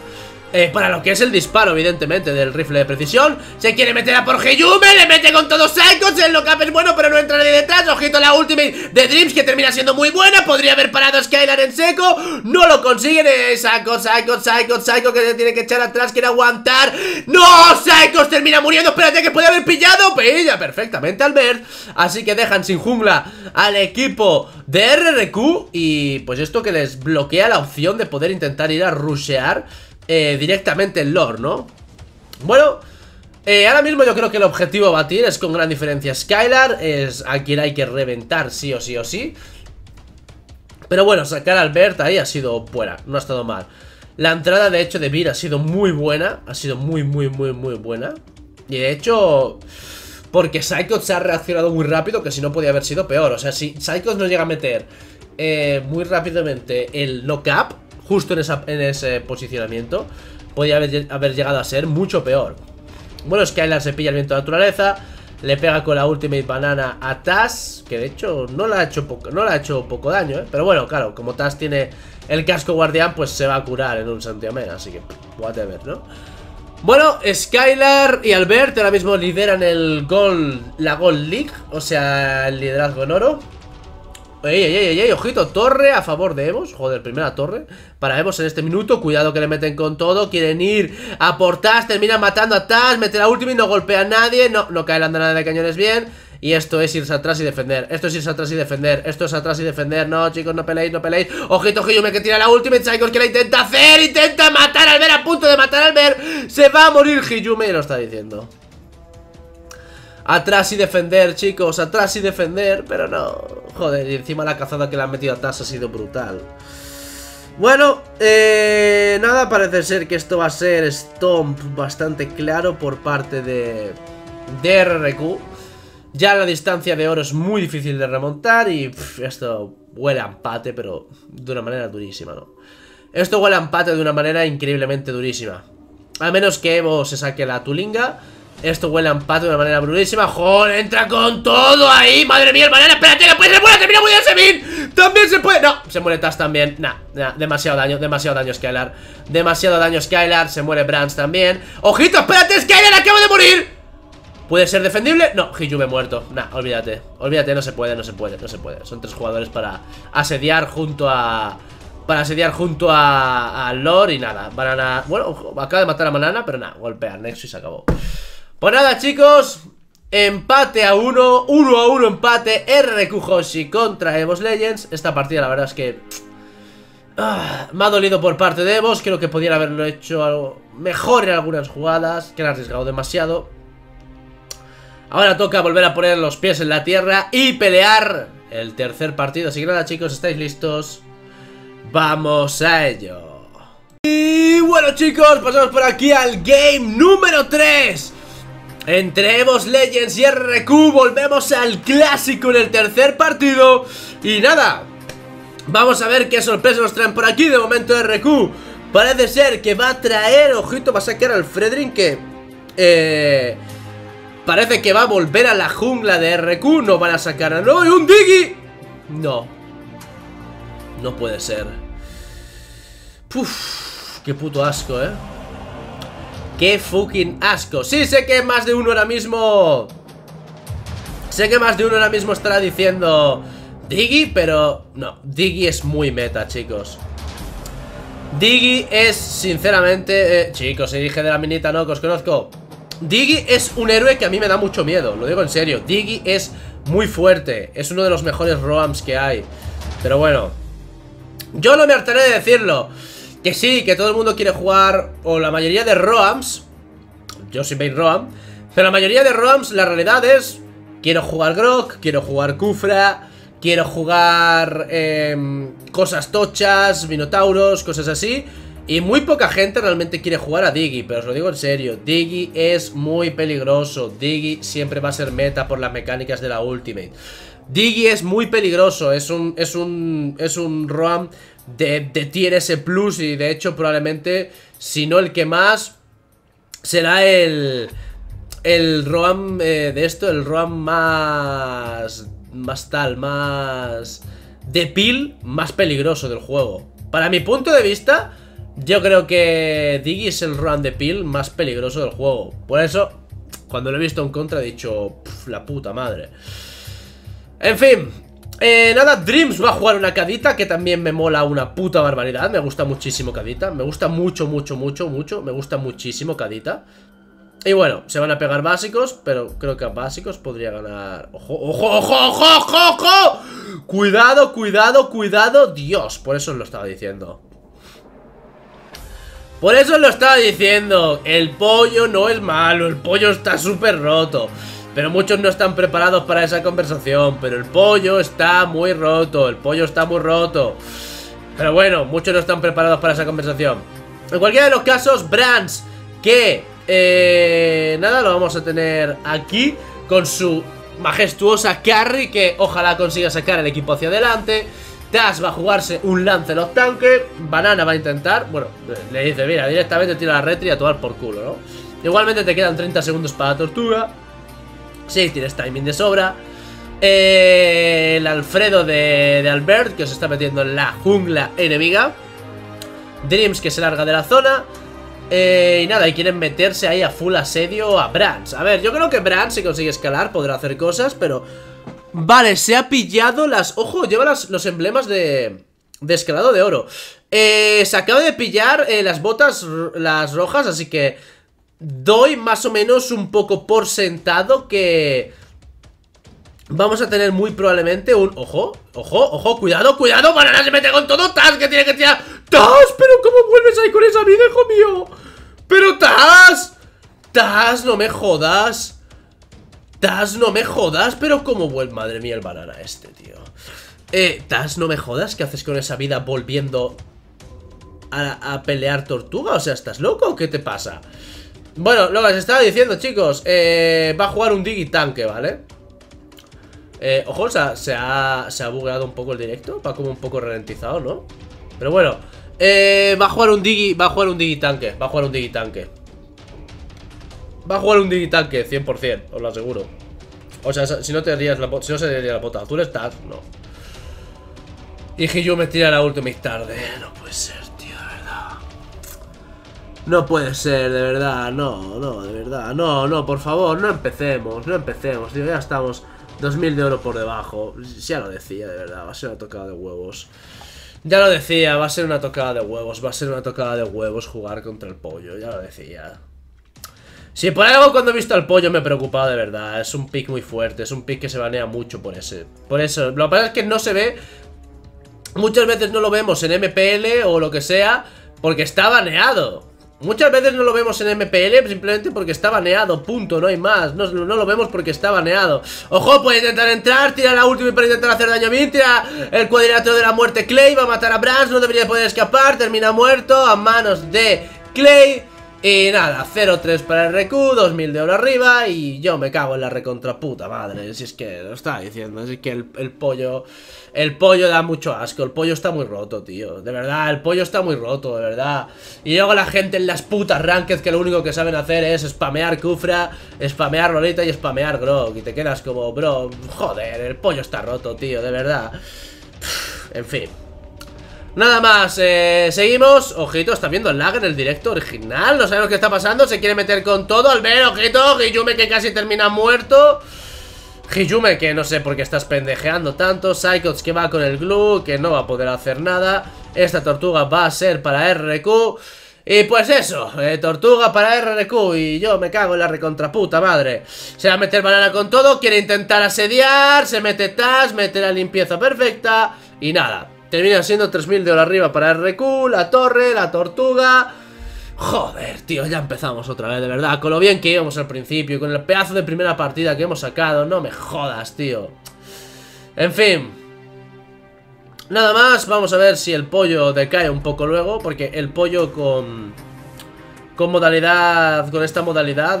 Para lo que es el disparo, evidentemente, del rifle de precisión. Se quiere meter a por Hijume, le mete con todos Psychos, el lock-up es bueno, pero no entra nadie detrás. Ojito la ultimate de Dreams, que termina siendo muy buena. Podría haber parado a Skylar en seco, no lo consiguen. Psycho, que se tiene que echar atrás, quiere aguantar. ¡No! Psychos termina muriendo, espérate, que puede haber pillado. Pilla perfectamente Albert, así que dejan sin jungla al equipo de RRQ. Y pues esto que les bloquea la opción de poder intentar ir a rushear directamente el lore, ¿no? Bueno, ahora mismo yo creo que el objetivo a batir es con gran diferencia Skylar, es a quien hay que reventar sí o sí o sí. Pero bueno, sacar a Albert ahí ha sido buena, no ha estado mal. La entrada de hecho de Bean ha sido muy buena, ha sido muy buena. Y de hecho, porque Psychos ha reaccionado muy rápido, que si no podía haber sido peor. O sea, si Psychos no llega a meter muy rápidamente el lock-up justo en ese posicionamiento, podía haber llegado a ser mucho peor. Bueno, Skylar se pilla el viento de naturaleza, le pega con la ultimate Banana a Tazz, que de hecho no le ha hecho poco daño, ¿eh? Pero bueno, claro, como Tazz tiene el casco guardián, pues se va a curar en un santiamén, así que whatever, ¿no? Bueno, Skylar y Albert ahora mismo lideran el Gold League, o sea, el liderazgo en oro. Ey, ojito, torre a favor de Evos. Joder, primera torre para Evos en este minuto. Cuidado que le meten con todo, quieren ir a por Tazz, terminan matando a Tazz, mete la última y no golpea a nadie. No cae la andanada de cañones bien. Y esto es irse atrás y defender, esto es irse atrás y defender, esto es atrás y defender. No, chicos, no peleéis. Ojito Hijume, que tira la ultimate, Psychos, que la intenta hacer, intenta matar al ver, a punto de matar al ver. Se va a morir Hijume, y lo está diciendo. Atrás y defender, chicos, atrás y defender, pero no. Joder, y encima la cazada que le han metido a Tazz ha sido brutal. Bueno, nada, parece ser que esto va a ser stomp bastante claro por parte de RRQ. Ya la distancia de oro es muy difícil de remontar y esto huele a empate, pero de una manera durísima, ¿no? Esto huele a empate de una manera increíblemente durísima. A menos que Evo se saque la tulinga. Esto huele a empate de una manera brutísima. ¡Joder! ¡Entra con todo ahí! ¡Madre mía, el Banana! ¡Espérate! ¡Que puede ser buena! ¡Termina muy bien ese Bin! ¡También se puede! ¡No! Se muere Tazz también. Nah, demasiado daño Skylar. Demasiado daño Skylar. Se muere Branz también. ¡Ojito! ¡Espérate! ¡Skylar acaba de morir! ¿Puede ser defendible? No, Hijume muerto. Nah, olvídate. Olvídate, no se puede. Son tres jugadores para asediar junto a... Para asediar junto a Lord y nada. Banana... Bueno, acaba de matar a Banana, pero nada, golpea Nexus y se acabó. Pues nada, chicos, Empate a 1, 1 a 1 empate RQ Hoshi contra Evos Legends. Esta partida la verdad es que me ha dolido por parte de Evos. Creo que podían haberlo hecho algo mejor en algunas jugadas, que han arriesgado demasiado. Ahora toca volver a poner los pies en la tierra y pelear el tercer partido. Así que nada chicos, ¿estáis listos? ¡Vamos a ello! Y bueno chicos, pasamos por aquí al game número 3 entre Evos Legends y RRQ. Volvemos al clásico en el tercer partido. Y nada, vamos a ver qué sorpresas nos traen por aquí. De momento RRQ parece ser que va a traer, ojito, va a sacar al Fredrin que parece que va a volver a la jungla de RRQ. No van a sacar a... ¡No! ¡Y un Diggie! No, no puede ser. Puf. Qué puto asco, ¿eh? Qué fucking asco. Sí, sé que más de uno ahora mismo... Sé que más de uno ahora mismo estará diciendo Diggie, pero... No, Diggie es muy meta, chicos. Diggie es, sinceramente... chicos, se dije de la minita, ¿no? Que os conozco. Diggie es un héroe que a mí me da mucho miedo. Lo digo en serio. Diggie es muy fuerte. Es uno de los mejores roams que hay. Pero bueno, yo no me hartaré de decirlo. Que sí, que todo el mundo quiere jugar, o la mayoría de roams. Yo soy main roam, pero la mayoría de roams, la realidad es: quiero jugar Grock, quiero jugar Khufra, quiero jugar cosas tochas, minotauros, cosas así. Y muy poca gente realmente quiere jugar a Diggie. Pero os lo digo en serio, Diggie es muy peligroso. Diggie siempre va a ser meta por las mecánicas de la Ultimate. Diggie es muy peligroso. Es un roam de tier S plus, y de hecho probablemente, si no el que más, será el roam de esto, el roam más de peel, más peligroso del juego. Para mi punto de vista, yo creo que Diggie es el roam de peel más peligroso del juego. Por eso, cuando lo he visto en contra, he dicho, la puta madre. En fin. Nada, Dreams va a jugar una Cadita, que también me mola una puta barbaridad. Me gusta muchísimo Cadita. Me gusta mucho. Me gusta muchísimo Cadita. Y bueno, se van a pegar básicos, pero creo que a básicos podría ganar. ¡Ojo, ojo, ojo, ojo, ojo, ojo! Cuidado, cuidado, cuidado. Dios, por eso os lo estaba diciendo. Por eso os lo estaba diciendo. El pollo no es malo. El pollo está súper roto, pero muchos no están preparados para esa conversación. Pero el pollo está muy roto. El pollo está muy roto. Pero bueno, muchos no están preparados para esa conversación. En cualquiera de los casos, Branz, que nada, lo vamos a tener aquí con su majestuosa carry, que ojalá consiga sacar el equipo hacia adelante. Tazz va a jugarse un Lancelot tanque. Banana va a intentar, bueno, le dice, mira, directamente tira la retri a tomar por culo, ¿no? Igualmente te quedan 30 segundos para la tortuga. Sí, tienes timing de sobra. El Alfredo de Albert, que se está metiendo en la jungla enemiga. Dreams, que se larga de la zona. Y nada, y quieren meterse ahí a full asedio a Branz. A ver, yo creo que Branz, si consigue escalar, podrá hacer cosas, pero... Vale, se ha pillado las... Ojo, lleva los emblemas de escalado de oro. Se acaba de pillar las botas, las rojas, así que... Doy más o menos un poco por sentado que vamos a tener muy probablemente un... Ojo, ojo, ojo, cuidado, cuidado. Banana se mete con todo. Tazz, que tiene que tirar. Tazz, pero ¿cómo vuelves ahí con esa vida, hijo mío? Pero Tazz, Tazz, no me jodas. Tazz, no me jodas. Pero ¿cómo vuelve? Madre mía, el banana este, tío. Tazz, no me jodas. ¿Qué haces con esa vida volviendo a pelear tortuga? O sea, ¿estás loco o qué te pasa? Bueno, lo que os estaba diciendo, chicos, va a jugar un Diggie tanque, ¿vale? Ojo, se ha bugueado un poco el directo. Va como un poco ralentizado, ¿no? Pero bueno, va a jugar un Diggie. Va a jugar un Diggie tanque. Va a jugar un Diggie tanque. Va a jugar un Diggie tanque, 100%, os lo aseguro. O sea, si no te harías la, si no se haría la bota azul, estás, no. Y Hijume tira la última tarde. No puede ser. No puede ser, de verdad, no, no, de verdad, no, no, por favor, no empecemos, no empecemos, tío, ya estamos 2000 de oro por debajo, ya lo decía, de verdad, va a ser una tocada de huevos, ya lo decía, va a ser una tocada de huevos, va a ser una tocada de huevos jugar contra el pollo, ya lo decía. Si por algo cuando he visto al pollo me he preocupado de verdad. Es un pick muy fuerte, es un pick que se banea mucho por ese. Por eso, lo que pasa es que no se ve. Muchas veces no lo vemos en MPL o lo que sea porque está baneado. Muchas veces no lo vemos en MPL simplemente porque está baneado, punto, no hay más. No lo vemos porque está baneado. Ojo, puede intentar entrar, tira la última para intentar hacer daño a Bin, tira el cuadrilátero de la muerte Clay, va a matar a Branz, no debería poder escapar, termina muerto a manos de Clay. Y nada, 0-3 para RQ, 2000 de oro arriba y yo me cago en la recontraputa madre, si es que lo estaba diciendo, si es que el pollo da mucho asco, el pollo está muy roto, tío, de verdad, el pollo está muy roto, de verdad. Y luego la gente en las putas ranked que lo único que saben hacer es spamear Khufra, spamear Lolita y spamear Grock y te quedas como, bro, joder, el pollo está roto, tío, de verdad. En fin. Nada más, seguimos. Ojito, está viendo el lag en el directo original. No sabemos qué está pasando, se quiere meter con todo. Al ver, ojito, Hijume que casi termina muerto. Hijume que no sé por qué estás pendejeando tanto. Psychos que va con el glue, que no va a poder hacer nada. Esta tortuga va a ser para RRQ. Y pues eso, tortuga para RRQ. Y yo me cago en la recontraputa madre. Se va a meter Banana con todo, quiere intentar asediar. Se mete Tazz, mete la limpieza perfecta. Y nada, termina siendo 3000 de oro arriba para RQ, la torre, la tortuga. Joder, tío, ya empezamos otra vez, de verdad. Con lo bien que íbamos al principio y con el pedazo de primera partida que hemos sacado. No me jodas, tío. En fin. Nada más, vamos a ver si el pollo decae un poco luego. Porque el pollo con esta modalidad,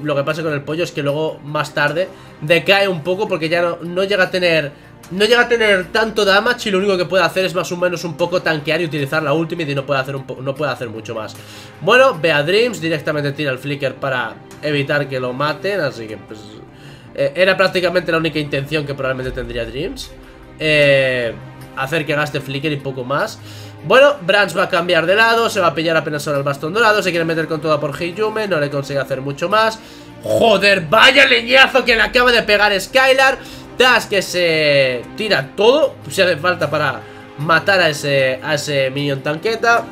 lo que pasa con el pollo es que luego, más tarde, decae un poco porque ya no llega a tener... No llega a tener tanto damage y lo único que puede hacer es más o menos un poco tanquear y utilizar la ultimate y no puede hacer mucho más. Bueno, Beadreams directamente tira el flicker para evitar que lo maten, así que pues... era prácticamente la única intención que probablemente tendría Dreams. Hacer que gaste flicker y poco más. Bueno, Branz va a cambiar de lado, se va a pillar apenas sobre el bastón dorado, se quiere meter con toda por Hijume, no le consigue hacer mucho más. Joder, vaya leñazo que le acaba de pegar Skylar. Tazz que se tira todo, si hace falta para matar a ese minion tanqueta.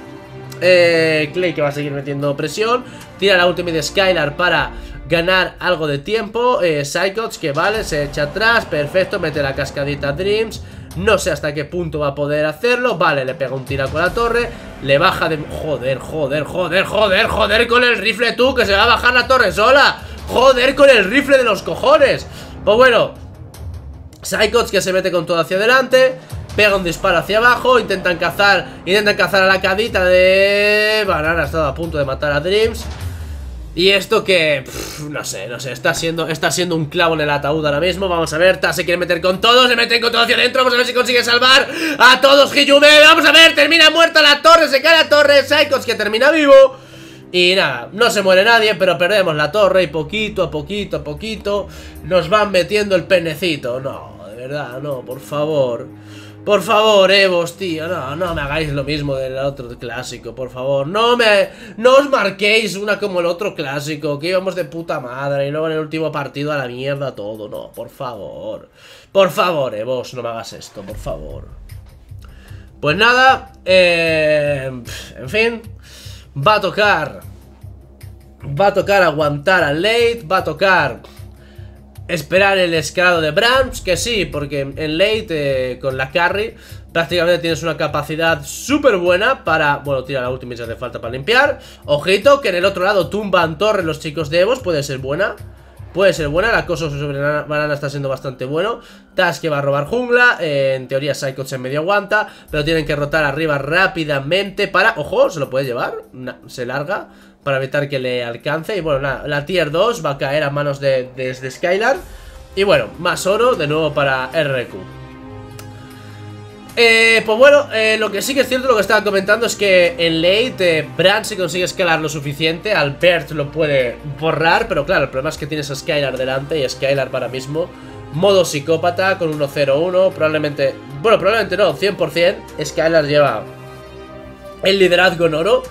Clay que va a seguir metiendo presión, tira la ultimate de Skylar para ganar algo de tiempo. Psychots que vale, se echa atrás, perfecto, mete la cascadita Dreams. No sé hasta qué punto va a poder hacerlo. Vale, le pega un tira con la torre, le baja de... Joder con el rifle tú, que se va a bajar la torre sola. Joder con el rifle de los cojones. Pues bueno, Psychots que se mete con todo hacia adelante, pega un disparo hacia abajo, intentan cazar a la cadita de Banana, ha estado a punto de matar a Dreams. Y esto que, no sé, está siendo un clavo en el ataúd ahora mismo. Vamos a ver, Tazz se quiere meter con todo, se mete con todo hacia adentro, vamos a ver si consigue salvar a todos Hijume. Vamos a ver, termina muerta la torre, se cae la torre, Psychots que termina vivo. Y nada, no se muere nadie, pero perdemos la torre y poquito a poquito nos van metiendo el penecito. No, de verdad, no, por favor, Evos, tío, no me hagáis lo mismo del otro clásico, por favor. No os marquéis una como el otro clásico, que íbamos de puta madre y luego en el último partido a la mierda todo. No, por favor, Evos, no me hagas esto, por favor. Pues nada, en fin... Va a tocar aguantar al late, va a tocar esperar el escalado de Branz, que sí, porque en late con la carry prácticamente tienes una capacidad súper buena para... Bueno, tira la última y se hace falta para limpiar. Ojito, que en el otro lado tumban torre los chicos de Evos, puede ser buena, el acoso sobre Banana está siendo bastante bueno. Tazz que va a robar jungla, en teoría Psychots en medio aguanta, pero tienen que rotar arriba rápidamente para... Ojo, se lo puede llevar, se larga para evitar que le alcance. Y bueno, la tier 2 va a caer a manos de Skylar. Y bueno, más oro de nuevo para RQ. Pues bueno, lo que sí que es cierto, lo que estaba comentando, es que en late Branz, si consigue escalar lo suficiente, Albert lo puede borrar. Pero claro, el problema es que tienes a Skylar delante, y Skylar para mismo modo psicópata con 1-0-1. Probablemente, bueno, probablemente no, 100% Skylar lleva el liderazgo en oro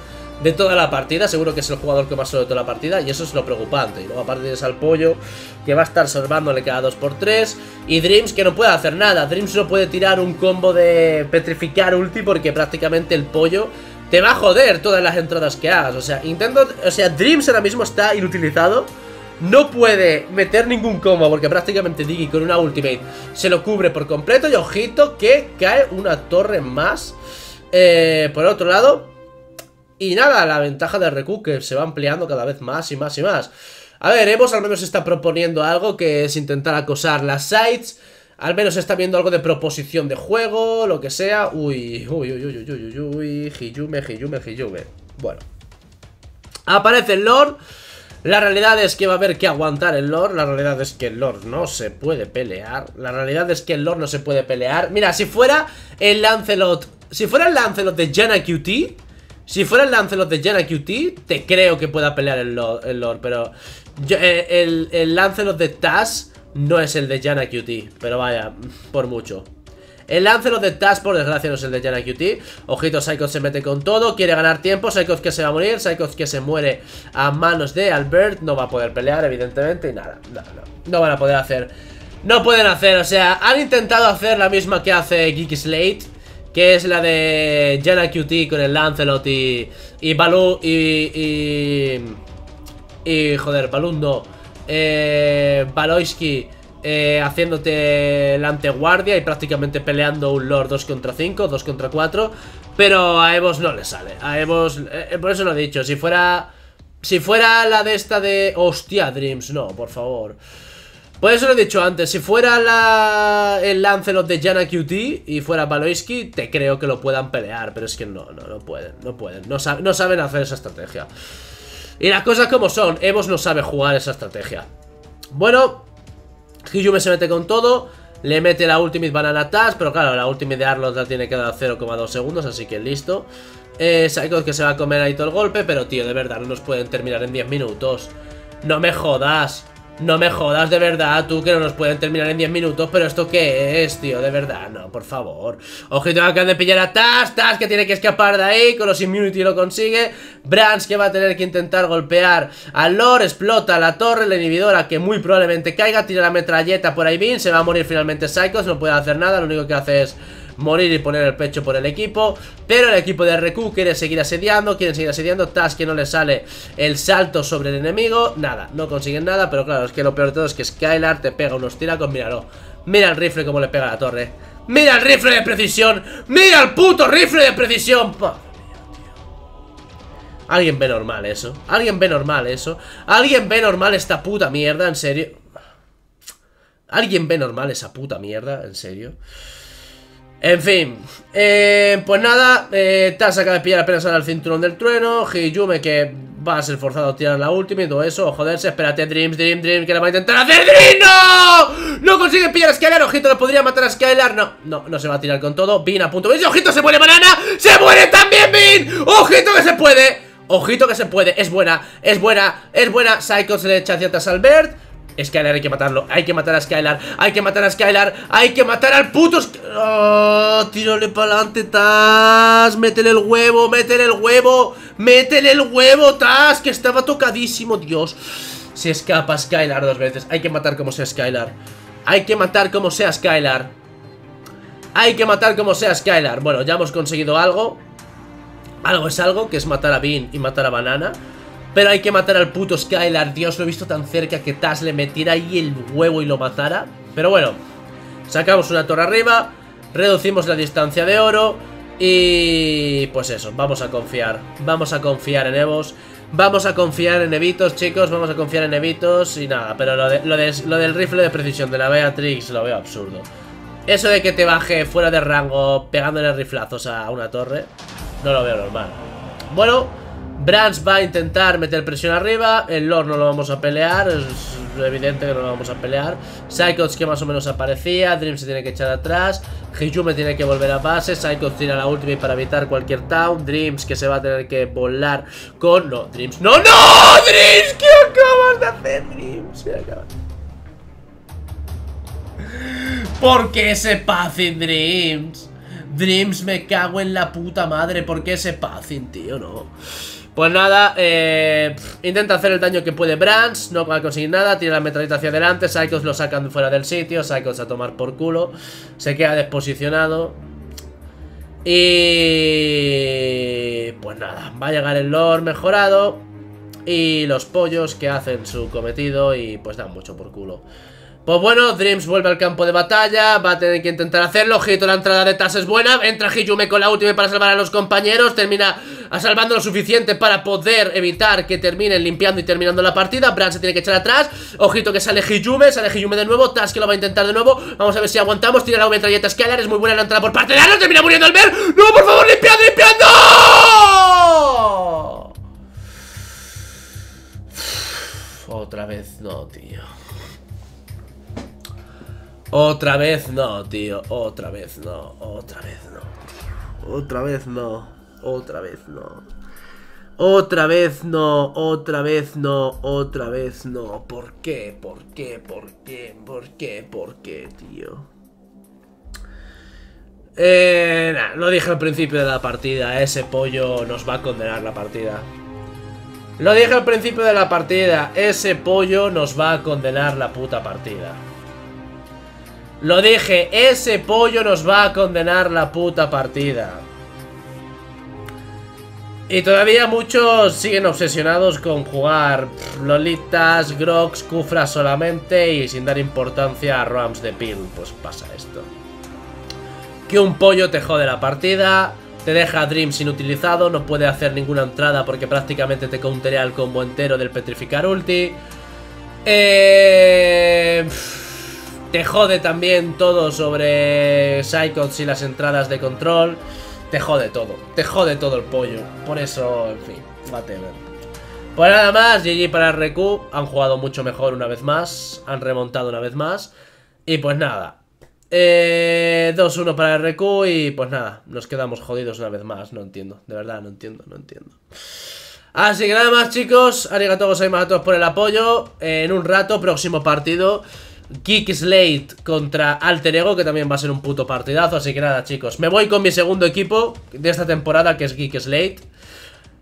de toda la partida, seguro que es el jugador que más solo de toda la partida, y eso es lo preocupante. Y luego aparte tienes al pollo que va a estar salvándole cada 2x3, y Dreams que no puede hacer nada. Dreams no puede tirar un combo de petrificar ulti porque prácticamente el pollo te va a joder todas las entradas que hagas. O sea, intento, o sea, Dreams ahora mismo está inutilizado. No puede meter ningún combo porque prácticamente Diggie con una ultimate se lo cubre por completo. Y ojito que cae una torre más por otro lado. Y nada, la ventaja de RQ que se va ampliando cada vez más y más y más. A ver, Evos al menos está proponiendo algo, que es intentar acosar las sides. Al menos está viendo algo de proposición de juego, lo que sea. Uy, uy, uy, uy, uy, uy, uy. Hijume. Bueno, aparece el Lord. La realidad es que va a haber que aguantar el Lord. La realidad es que el Lord no se puede pelear. Mira, si fuera el Lancelot, de Janna QT, te creo que pueda pelear el Lord, pero yo, el Lancelot de Tazz no es el de Janna QT, pero vaya, por mucho. El Lancelot de Tazz, por desgracia, no es el de Janna QT. Ojito, Psychos se mete con todo. Quiere ganar tiempo. Psychos que se va a morir. Psychos que se muere a manos de Albert. No va a poder pelear, evidentemente. Y nada, no van a poder hacer. No pueden hacer, o sea, han intentado hacer la misma que hace Geek Slate, que es la de Janna QT con el Lancelot y Baloo y joder, Baloo no, Baloisky, haciéndote la anteguardia y prácticamente peleando un Lord 2 contra 5, 2 contra 4. Pero a Evos no le sale. A Evos, por eso lo he dicho. Si fuera la de esta de... Hostia, Dreams, no, por favor. Por eso lo he dicho antes. Si fuera el Lancelot de Janna QT y fuera Baloisky, te creo que lo puedan pelear. Pero es que no pueden. No saben hacer esa estrategia. Y las cosas como son, Evos no sabe jugar esa estrategia. Bueno, Hijume se mete con todo, le mete la ultimate Banana Tazz, pero claro, la ultimate de Arlos la tiene que dar 0,2 segundos, así que listo. Psychos que se va a comer ahí todo el golpe, pero tío, de verdad, no nos pueden terminar en 10 minutos. No me jodas, de verdad, tú, que no nos pueden terminar en 10 minutos, pero ¿esto qué es, tío? De verdad, no, por favor. Ojito, que acaban de pillar a Tazz, que tiene que escapar de ahí, con los Immunity lo consigue. Branz que va a tener que intentar golpear al Lord, explota la torre, la inhibidora que muy probablemente caiga, tira la metralleta por ahí, Bin, se va a morir finalmente Psychos, no puede hacer nada, lo único que hace es morir y poner el pecho por el equipo. Pero el equipo de RQ quiere seguir asediando. Tazz que no le sale el salto sobre el enemigo. Nada, no consiguen nada, pero claro, es que lo peor de todo es que Skylar te pega unos tiracos. Míralo, mira el rifle como le pega a la torre. Mira el rifle de precisión. Mira el puto rifle de precisión. Madre mía, tío. ¿Alguien ve normal eso? ¿Alguien ve normal esta puta mierda? ¿En serio? ¿Alguien ve normal esa puta mierda? ¿En serio? En fin, pues nada, Tazz acaba de pillar apenas ahora el cinturón del trueno. Hijume que va a ser forzado a tirar la última y todo eso. Joderse, espérate, Dreams, que la va a intentar hacer. ¡Dreams, no! No consigue pillar a Skylar, ojito, lo podría matar a Skylar. No se va a tirar con todo. Bean a punto. ¿Veis? Ojito, se muere Banana, se muere también Bean. Ojito que se puede, es buena. Psychos le echa hacia atrás a Albert. Skylar hay que matarlo, hay que matar al puto... Oh, tírale para adelante, Tazz, métele el huevo, Tazz, que estaba tocadísimo, Dios. Se escapa Skylar dos veces, hay que matar como sea Skylar. Bueno, ya hemos conseguido algo, que es matar a Bean y matar a Banana. Pero hay que matar al puto Skylar, Dios, lo he visto tan cerca que Tazz le metiera ahí el huevo y lo matara. Pero bueno, sacamos una torre arriba, reducimos la distancia de oro y pues eso, vamos a confiar en Evos. Vamos a confiar en Evitos, chicos, y nada, pero lo del rifle de precisión de la Beatrix lo veo absurdo. Eso de que te baje fuera de rango pegándole riflazos a una torre, no lo veo normal. Bueno, Branz va a intentar meter presión arriba. El Lord no lo vamos a pelear. Es evidente que no lo vamos a pelear. Psychos que más o menos aparecía. Dream se tiene que echar atrás. Hijume tiene que volver a base. Psychos tira la ultimate para evitar cualquier town. Dreams que se va a tener que volar con... No, Dreams. ¡No, no! ¡Dreams! ¿Qué acabas de hacer, Dreams? ¿Por qué ese passing, Dreams? Dreams, me cago en la puta madre. ¿Por qué ese passing, tío? No... Pues nada, intenta hacer el daño que puede Branz, no va a conseguir nada, tira la metralleta hacia adelante, Psychos lo sacan fuera del sitio, Psychos a tomar por culo, se queda desposicionado. Y pues nada, va a llegar el lore mejorado y los pollos que hacen su cometido y pues dan mucho por culo. Pues bueno, Dreams vuelve al campo de batalla, va a tener que intentar hacerlo. Ojito, la entrada de Tazz es buena, entra Hijume con la última para salvar a los compañeros, termina salvando lo suficiente para poder evitar que terminen limpiando y terminando la partida. Branz se tiene que echar atrás, ojito que sale Hijume de nuevo, Tazz que lo va a intentar de nuevo, vamos a ver si aguantamos, tira la metralleta Skylar, es muy buena la entrada por parte de Arno, termina muriendo Albert, no, por favor, limpiando. Otra vez no, tío. Otra vez no, tío. Otra vez no. Otra vez no, tío. Otra vez no. Otra vez no. Otra vez no. Otra vez no. Otra vez no. ¿Por qué? ¿Por qué? ¿Por qué? ¿Por qué? ¿Por qué, tío? Nah, lo dije al principio de la partida. Ese pollo nos va a condenar la partida. Lo dije al principio de la partida. Ese pollo nos va a condenar la puta partida. Lo dije, ese pollo nos va a condenar la puta partida. Y todavía muchos siguen obsesionados con jugar Lolitas, Grocks, Khufra solamente y sin dar importancia a Roams de Peel. Pues pasa esto. Que un pollo te jode la partida, te deja Dreams inutilizado, no puede hacer ninguna entrada porque prácticamente te counterea el combo entero del Petrificar Ulti. Te jode también todo sobre Psychos y las entradas de control. Te jode todo el pollo. Por eso, en fin, whatever. Pues nada más, GG para RQ. Han jugado mucho mejor una vez más. Han remontado una vez más. Y pues nada, 2-1 para RQ. Y pues nada, nos quedamos jodidos una vez más. No entiendo, de verdad, no entiendo. Así que nada más, chicos. Arigatou gozaimasu a todos por el apoyo. En un rato, próximo partido, Geek Slate contra Alter Ego, que también va a ser un puto partidazo. Así que nada, chicos, me voy con mi segundo equipo de esta temporada, que es Geek Slate.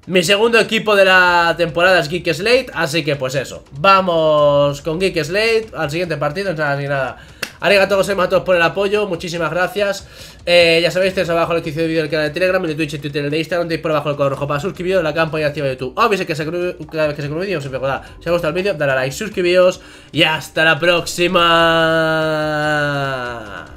Mi segundo equipo de la temporada es Geek Slate, así que pues eso, vamos con Geek Slate al siguiente partido. Así que nada, arigatou gozaimasu a todos por el apoyo, muchísimas gracias. Ya sabéis, tenéis abajo el ejercicio de vídeo del canal de Telegram, el de Twitch, el Twitter, el de Instagram, tenéis por abajo el color rojo para suscribiros, la campaña activa de YouTube. Obviamente que cada vez que se un vídeo, os recordad, si os ha gustado el vídeo, dadle a like, suscribiros y hasta la próxima.